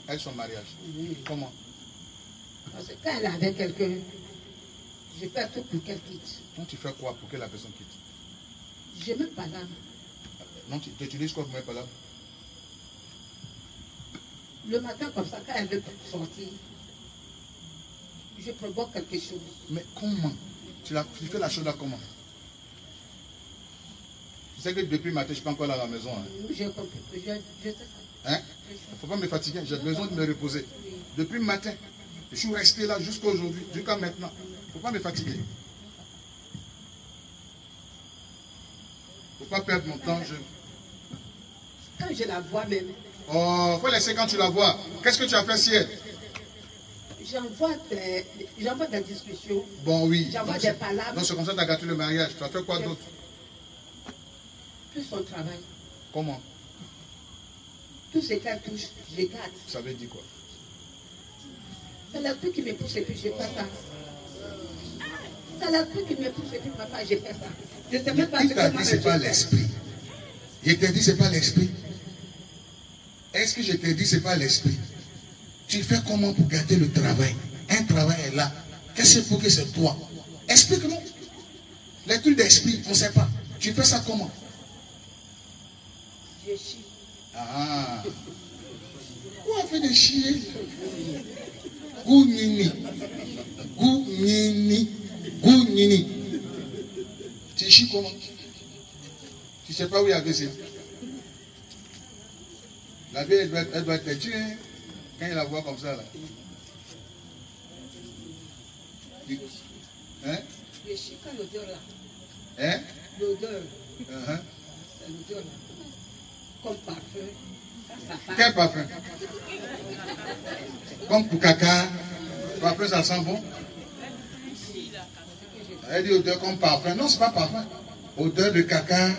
Elle, son mariage? Oui. Comment? Parce que quand elle avait quelqu'un... Je fais tout pour qu'elle quitte. Donc tu fais quoi pour que la personne quitte? Je mets pas là. Non, tu utilises quoi pour mettre pas là? Le matin comme ça, quand elle veut sortir, je provoque quelque chose. Mais comment? Tu fais la chose là comment? Tu sais que depuis matin, je ne suis pas encore là à la maison. J'ai compris. Je sais ça. Hein? Il ne faut pas me fatiguer. J'ai besoin de me reposer. Oui. Depuis matin, je suis resté là jusqu'à aujourd'hui, jusqu'à maintenant. Il ne faut pas me fatiguer. Il ne faut pas perdre mon temps. Quand je la vois même. Oh, il faut laisser quand tu la vois. Qu'est-ce que tu as fait hier? J'envoie des discussions. Bon, oui. J'envoie des palabres. Non, c'est comme ça que tu as gâté le mariage. Tu as fait quoi d'autre? Tout son travail. Comment? Tout ce qu'elle touche, je les gâte. Ça veut dire quoi? C'est la truc qui me pousse et puis je fais ça. C'est la truc qui me pousse et puis papa, je fais ça. Je ne sais même pas ce que je fais. C'est pas l'esprit. Je t'ai dit, c'est pas l'esprit. Est-ce que je t'ai dit, c'est pas l'esprit? Tu fais comment pour garder le travail? Un travail est là. Qu'est-ce pour que c'est toi? Explique-nous. Les trucs d'esprit, on ne sait pas. Tu fais ça comment? Je chie. Ah. Où on fait de chier? Gounini. Gounini. Gounini. Tu chies comment? Tu ne sais pas où il y a baissé. La vie, elle doit être tuée. Quand il la voit comme ça, là. Hein? Je chie quand l'odeur, là. Hein? L'odeur. C'est l'odeur, là. Comme parfum. Ça quel parfum? Comme pour caca. Parfum, ça sent bon. Elle dit odeur comme parfum. Non, c'est pas parfum. Odeur de caca.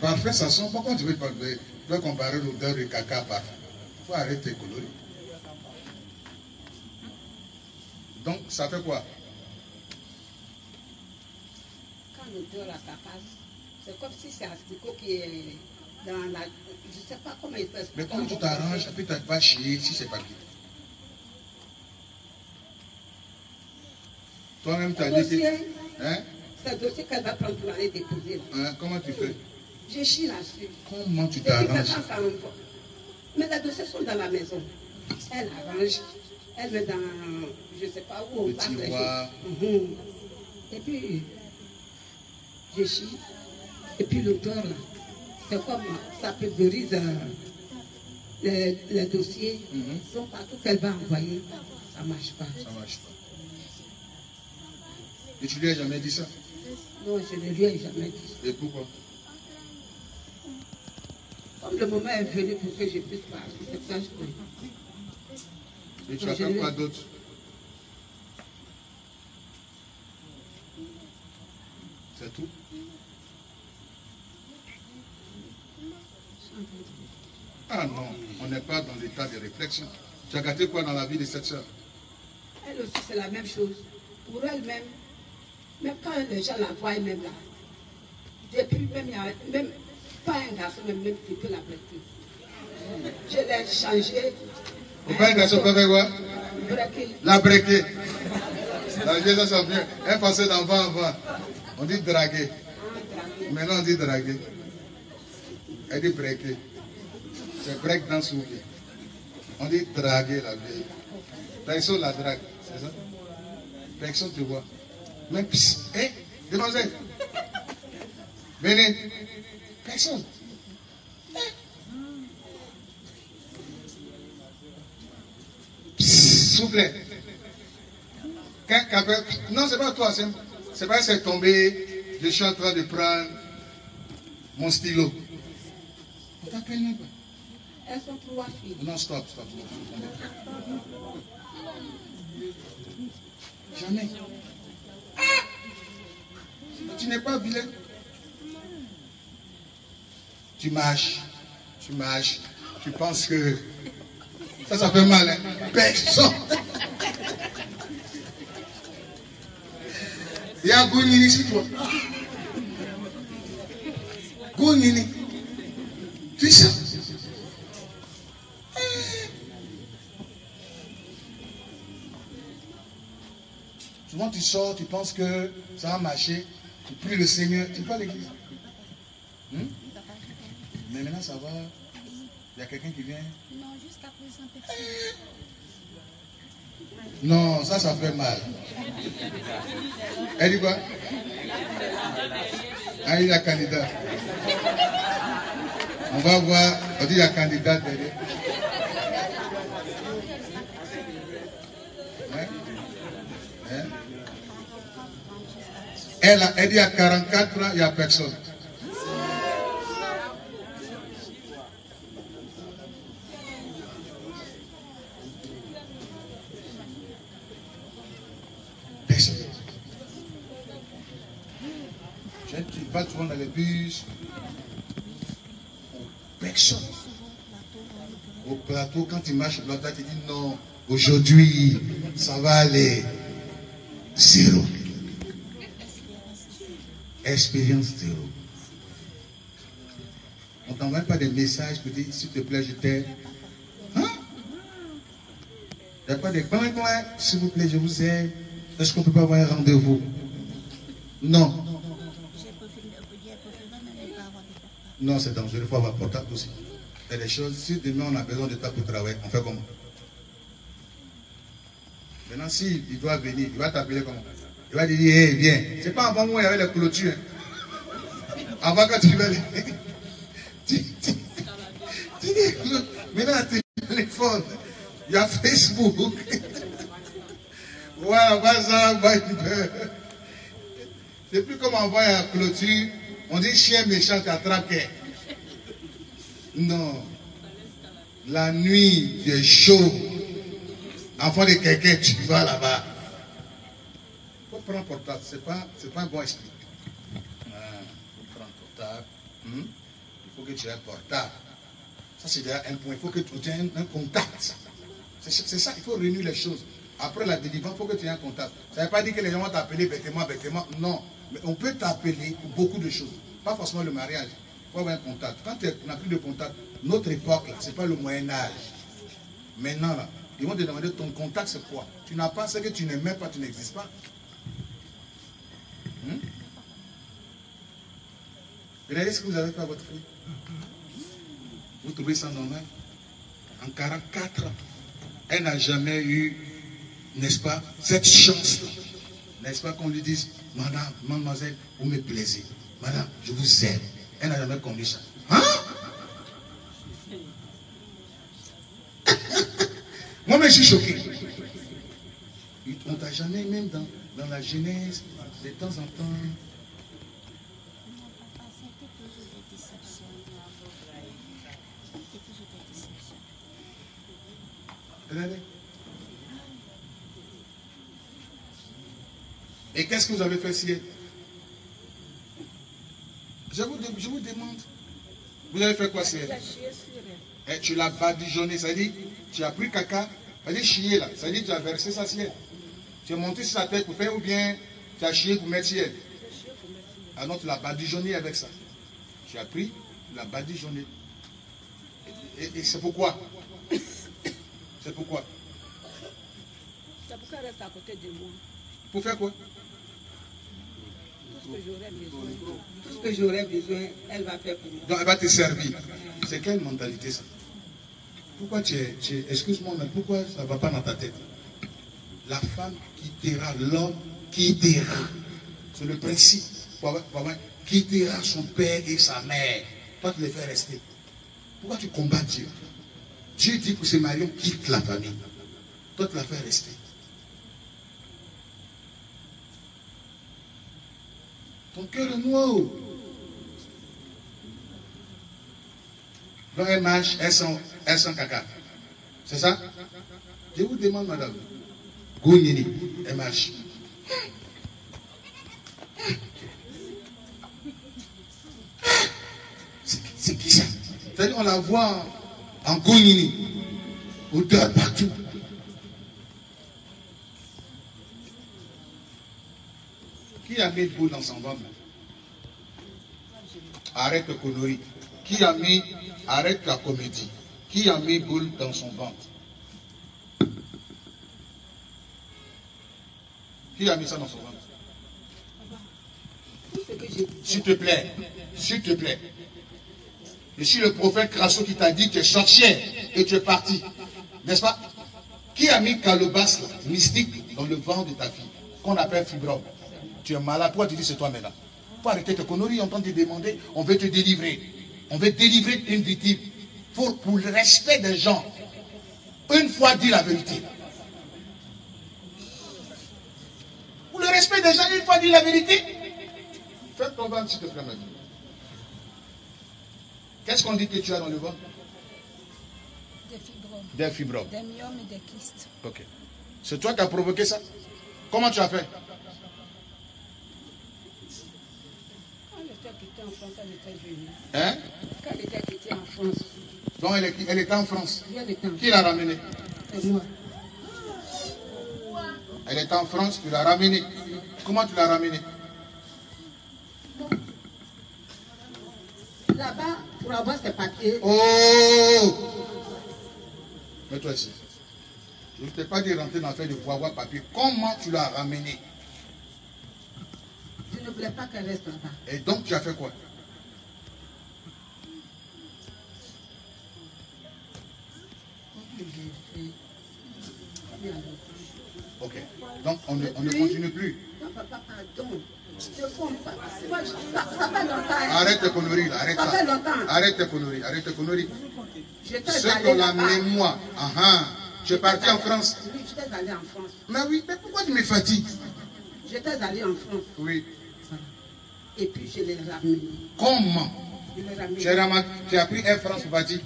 Parfum, ça sent bon. Quand tu veux comparer l'odeur de caca à parfum. Il faut arrêter de colorer. Donc, ça fait quoi? Quand l'odeur, là, ça passe, c'est comme si c'est un asticot qui est... dans la... Je ne sais pas comment il fait. Mais quand tu t'arranges, puis tu vas chier si c'est pas qui. Toi-même, tu as dit que... Hein? C'est un dossier qu'elle va prendre pour aller déposer. Hein? Comment tu fais? Je chie là-dessus. Comment tu t'arranges? Mais les dossiers sont dans la maison. Elle arrange. Elle met dans... Je ne sais pas où on passe les choses. Et puis... Je chie. Et puis l'auteur, là. C'est comme ça pulvérise les dossiers. Donc partout qu'elle va envoyer, ça ne marche pas. Ça marche pas. Et tu lui as jamais dit ça? Non, je ne lui ai jamais dit ça. Et pourquoi? Comme le moment est venu pour que je puisse parler, c'est ça je peux. Et tu as fait quoi d'autre? C'est tout? Ah non, on n'est pas dans l'état de réflexion. Tu as gâté quoi dans la vie de cette soeur? Elle aussi, c'est la même chose. Pour elle-même, même quand les gens la voient, même là, depuis, même pas un garçon, même qui peut la brequer. Je l'ai changé. Pourquoi un garçon peut faire quoi? La brequer. La vieille, ça sent bien. Elle passait d'enfant en avant. On dit draguer. Maintenant, on dit draguer. Elle dit breaker. C'est break dans son vie. On dit draguer la vieille. Personne la drague, c'est ça? Personne te voit. Même psst, hé, demoiselle. Venez. Personne. S'il vous plaît. Non, c'est pas toi, c'est pas c'est tombé. Je suis en train de prendre mon stylo. On t'appelle même pas. Elles sont trois filles. Non, stop. Jamais. Ah! Tu n'es pas vilain. Tu marches. Tu penses que... Ça fait mal, hein? Personne. Il y a Gounini ici, toi. Gounini. Tu sais? Souvent tu sors, tu penses que ça va marcher, tu pries le Seigneur, tu ne vas pas à l'église. Mais maintenant ça va, il y a quelqu'un qui vient. Non, jusqu'à présent, personne. Non, ça, ça fait mal. Elle dit quoi? Ah, il y a candidat. On va voir. On dit il y a candidat derrière. Hein? Hein? Elle dit à 44 ans, il n'y a personne. Tu vas souvent dans les bus, personne. Au plateau, quand tu marches au plateau, tu dis non, aujourd'hui, ça va aller. Zéro. Expérience zéro. On ne t'envoie pas des messages pour dire s'il te plaît, je t'aime. Hein? Il n'y a pas de coin, s'il vous plaît, je vous aime. Est-ce qu'on ne peut pas avoir un rendez-vous? Non. Non, c'est dangereux, il faut avoir portable aussi. Et les choses, si demain on a besoin de toi pour travailler, on fait comment? Maintenant, si il doit venir, il va t'appeler comment? Il va te dire, hé, viens. C'est pas avant moi, il y avait les clôtures. Avant quand tu vas les... tu dis, maintenant, tu as téléphone, il y a Facebook. Voilà, WhatsApp, Viber. C'est plus comme envoyer à la clôture. On dit chien méchant t'attraper. Non. La nuit, tu es chaud. Enfant de quelqu'un, tu vas là-bas. Faut prendre portable. C'est pas un bon esprit. Faut prendre portable. Il faut que tu aies un portable. Ça, c'est déjà un point. Il faut que tu aies un contact. C'est ça, il faut réunir les choses. Après la délivrance, il faut que tu aies un contact. Ça ne veut pas dire que les gens vont t'appeler bêtement. Non. Mais on peut t'appeler pour beaucoup de choses. Pas forcément le mariage. Il faut avoir un contact. Quand on n'a plus de contact, notre époque, ce n'est pas le Moyen-Âge. Maintenant, là, ils vont te demander ton contact, c'est quoi? Tu n'as pas ce que tu n'aimes pas, tu n'existes pas. Regardez ce que vous avez fait à votre fille. Vous trouvez ça normal? En 44 ans, elle n'a jamais eu, n'est-ce pas, cette chance-là. N'est-ce pas qu'on lui dise, madame, mademoiselle, vous me plaisez. Madame, je vous aime. Elle n'a jamais connu ça. Hein? Moi, je suis choqué. On t'a jamais, même dans la jeunesse, de temps en temps. Regardez. Et qu'est-ce que vous avez fait si elle? Je vous demande. Vous avez fait quoi si elle? Et tu l'as badigeonné, ça dit, tu as pris caca, ça dit chier là, ça dit tu as versé ça si elle. Tu es monté sur sa tête pour faire ou bien tu as chié pour mettre si elle. Ah non, tu l'as badigeonné avec ça. Tu as pris, tu l'as badigeonné. Et c'est pourquoi? C'est pourquoi? C'est pourquoi elle reste à côté de moi. Pour faire quoi? Tout ce que j'aurais besoin, elle va faire pour moi. Donc elle va te servir. C'est quelle mentalité ça? Pourquoi tu es excuse-moi, mais pourquoi ça ne va pas dans ta tête? La femme quittera l'homme, quittera. C'est le principe. Quittera son père et sa mère. Toi, tu les fais rester. Pourquoi tu combats Dieu? Dieu dit pour ses mariés, on quitte la famille. Toi, tu la fais rester. Ton cœur est noir. Quand elle marche, elle sent caca. C'est ça? Je vous demande, madame. Gounini, elle marche. C'est qui ça? C'est-à-dire qu'on la voit en Gounini. Odeur partout. Qui a mis le bout dans son ventre? Arrête le connerie. Qui a mis... Arrête la comédie. Qui a mis boule dans son ventre? Qui a mis ça dans son ventre? S'il te plaît. S'il te plaît. Je suis le prophète Krasso qui t'a dit que tu es sorcière et tu es parti. N'est-ce pas? Qui a mis calebasse mystique dans le ventre de ta fille, qu'on appelle fibrome? Tu es malade, pourquoi tu dis c'est toi maintenant? Faut arrêter tes conneries, on tente de demander, on veut te délivrer. On veut délivrer une victime pour le respect des gens. Une fois dit la vérité. Pour le respect des gens, une fois dit la vérité. Fais ton ventre, s'il te plaît, ma fille. Qu'est-ce qu'on dit que tu as dans le ventre? Des fibromes. Des fibromes. Des myomes et des kystes. Ok. C'est toi qui as provoqué ça? Comment tu as fait? Quand elle était quittée en France, elle était venue. Hein? Quand elle était quittée en France. Donc elle était en France. Qui l'a ramenée? C'est moi. Elle était en France, tu l'as ramenée. Comment tu l'as ramenée? Là-bas, pour avoir ses papiers. Oh! Mets-toi ici. Je ne t'ai pas dit rentrer dans l'affaire de pouvoir avoir papier. Comment tu l'as ramené? Je ne voulais pas qu'elle reste là-bas. Et donc, tu as fait quoi? Ok. Donc, on ne continue plus. Non, papa, pardon. Arrête tes conneries là, arrête ça. Arrête tes conneries, arrête tes conneries. Ceux qui ont la mémoire, je suis parti en France. Oui, j'étais allé en France. Mais oui, mais pourquoi tu me fatigues? J'étais allé en France. Oui. Et puis je l'ai ramené. Comment? Je l'ai ramené. Tu as pris Air France pour partir?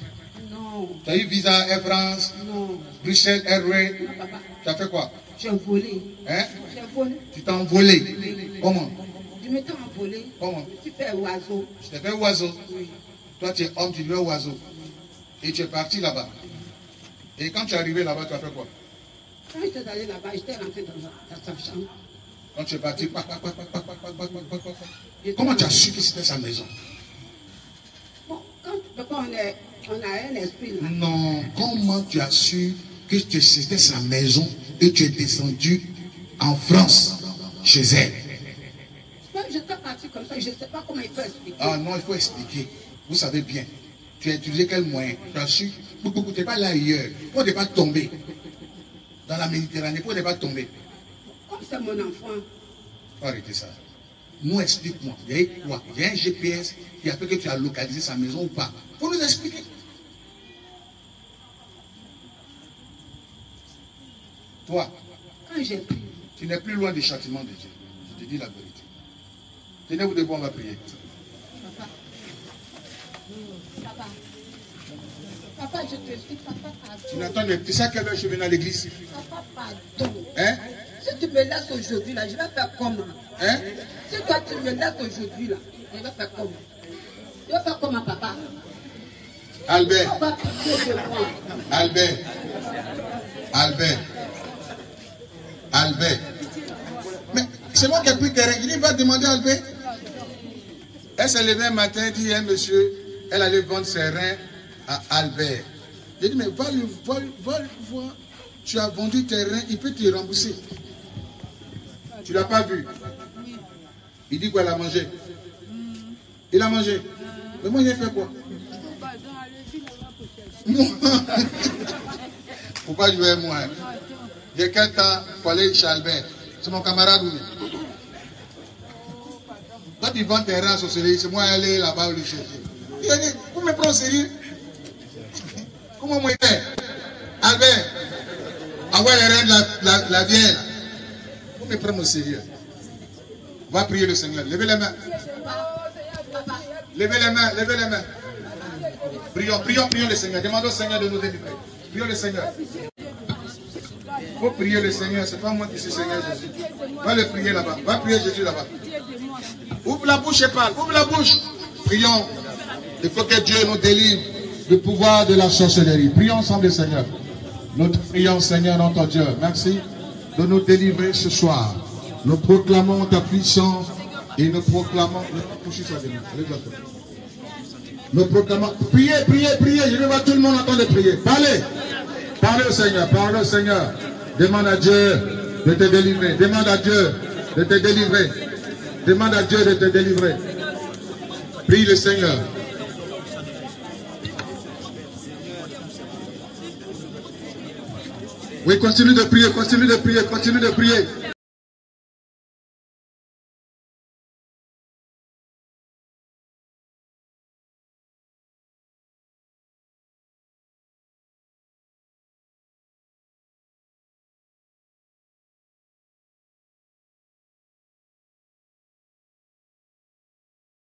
Non. Tu as eu visa Air France? Non. Bruxelles Airways? Non, papa. Tu as fait quoi? J'ai volé. Hein? J'ai volé. Tu t'es envolé? Oui. Comment? Je m'étais envolé. Comment? Tu fais oiseau. Je t'ai fait oiseau? Oui. Toi, tu es homme, tu deviens oiseau. Et tu es parti là-bas. Et quand tu es arrivé là-bas, tu as fait quoi? Quand j'étais allé là-bas, j'étais rentré dans sa chambre. Quand tu es parti, comment tu as su que c'était sa maison? Bon, quand on a un esprit là. Non, comment tu as su que c'était sa maison et tu es descendu en France, chez elle? Moi, j'étais parti comme ça, je ne sais pas comment il faut expliquer. Ah non, il faut expliquer. Vous savez bien. Tu as utilisé quel moyen? Tu as su? Tu n'es pas là ailleurs. Pour ne pas tomber dans la Méditerranée, pour ne pas tomber. Comme c'est mon enfant. Faut arrêter ça. Nous, explique-moi. Il y a quoi? Il y a un GPS qui a fait que tu as localisé sa maison ou pas? Faut nous expliquer. Toi, quand j'ai pris, tu n'es plus loin du châtiment de Dieu. Je te dis la vérité. Tenez-vous debout, on va prier. Papa. Papa. Papa, je te dis, papa, pardon. Tu n'attends pas. Tu sais à quelle heure je viens à l'église? Papa, pardon. Hein? Si tu me laisses aujourd'hui, là, je vais faire comment? Hein? Si toi, tu me laisses aujourd'hui, là, je vais faire comment? Je vais faire comment, papa? Albert. Papa, pitié de moi. Albert. Albert. Albert. Mais c'est moi qui ai pris tes règles. Il va demander à Albert. Elle s'est levée un matin et dit, hein, monsieur, elle allait vendre ses reins à Albert. J'ai dit, mais va le voir. Tu as vendu tes reins, il peut te rembourser. Tu ne l'as pas vu. Il dit quoi, elle a mangé. Il a mangé. Mais moi, j'ai fait quoi? Faut pas jouer moi. Hein. J'ai 4 ans pour aller chez Albert. C'est mon camarade. Oui. Quand ils vendent tes reins à sorcellerie, c'est moi aller là-bas le chercher. Il a dit, vous me prenez au sérieux? Comment moi il fait? Albert, avoir les reins de la vieille. Vous me prenez au sérieux. On va prier le Seigneur. Levez les mains. Levez les mains, levez les mains. Prions le Seigneur. Demandons au Seigneur de nous délivrer. Prions le Seigneur. Il faut prier le Seigneur. C'est pas moi qui suis Seigneur Jésus. Va le prier là-bas. Va prier Jésus là-bas. Ouvre la bouche et parle. Ouvre la bouche. Prions. Il faut que Dieu nous délivre du pouvoir de la sorcellerie. Prions ensemble le Seigneur. Nous prions Seigneur notre Dieu. Merci de nous délivrer ce soir. Nous proclamons ta puissance et nous proclamons. Nous proclamons. Priez, priez, priez. Je veux voir tout le monde en train de prier. Parlez. Parlez au Seigneur. Parlez au Seigneur. Demande à Dieu de te délivrer. Demande à Dieu de te délivrer. Demande à Dieu de te délivrer. Prie le Seigneur. Oui, continue de prier, continue de prier, continue de prier.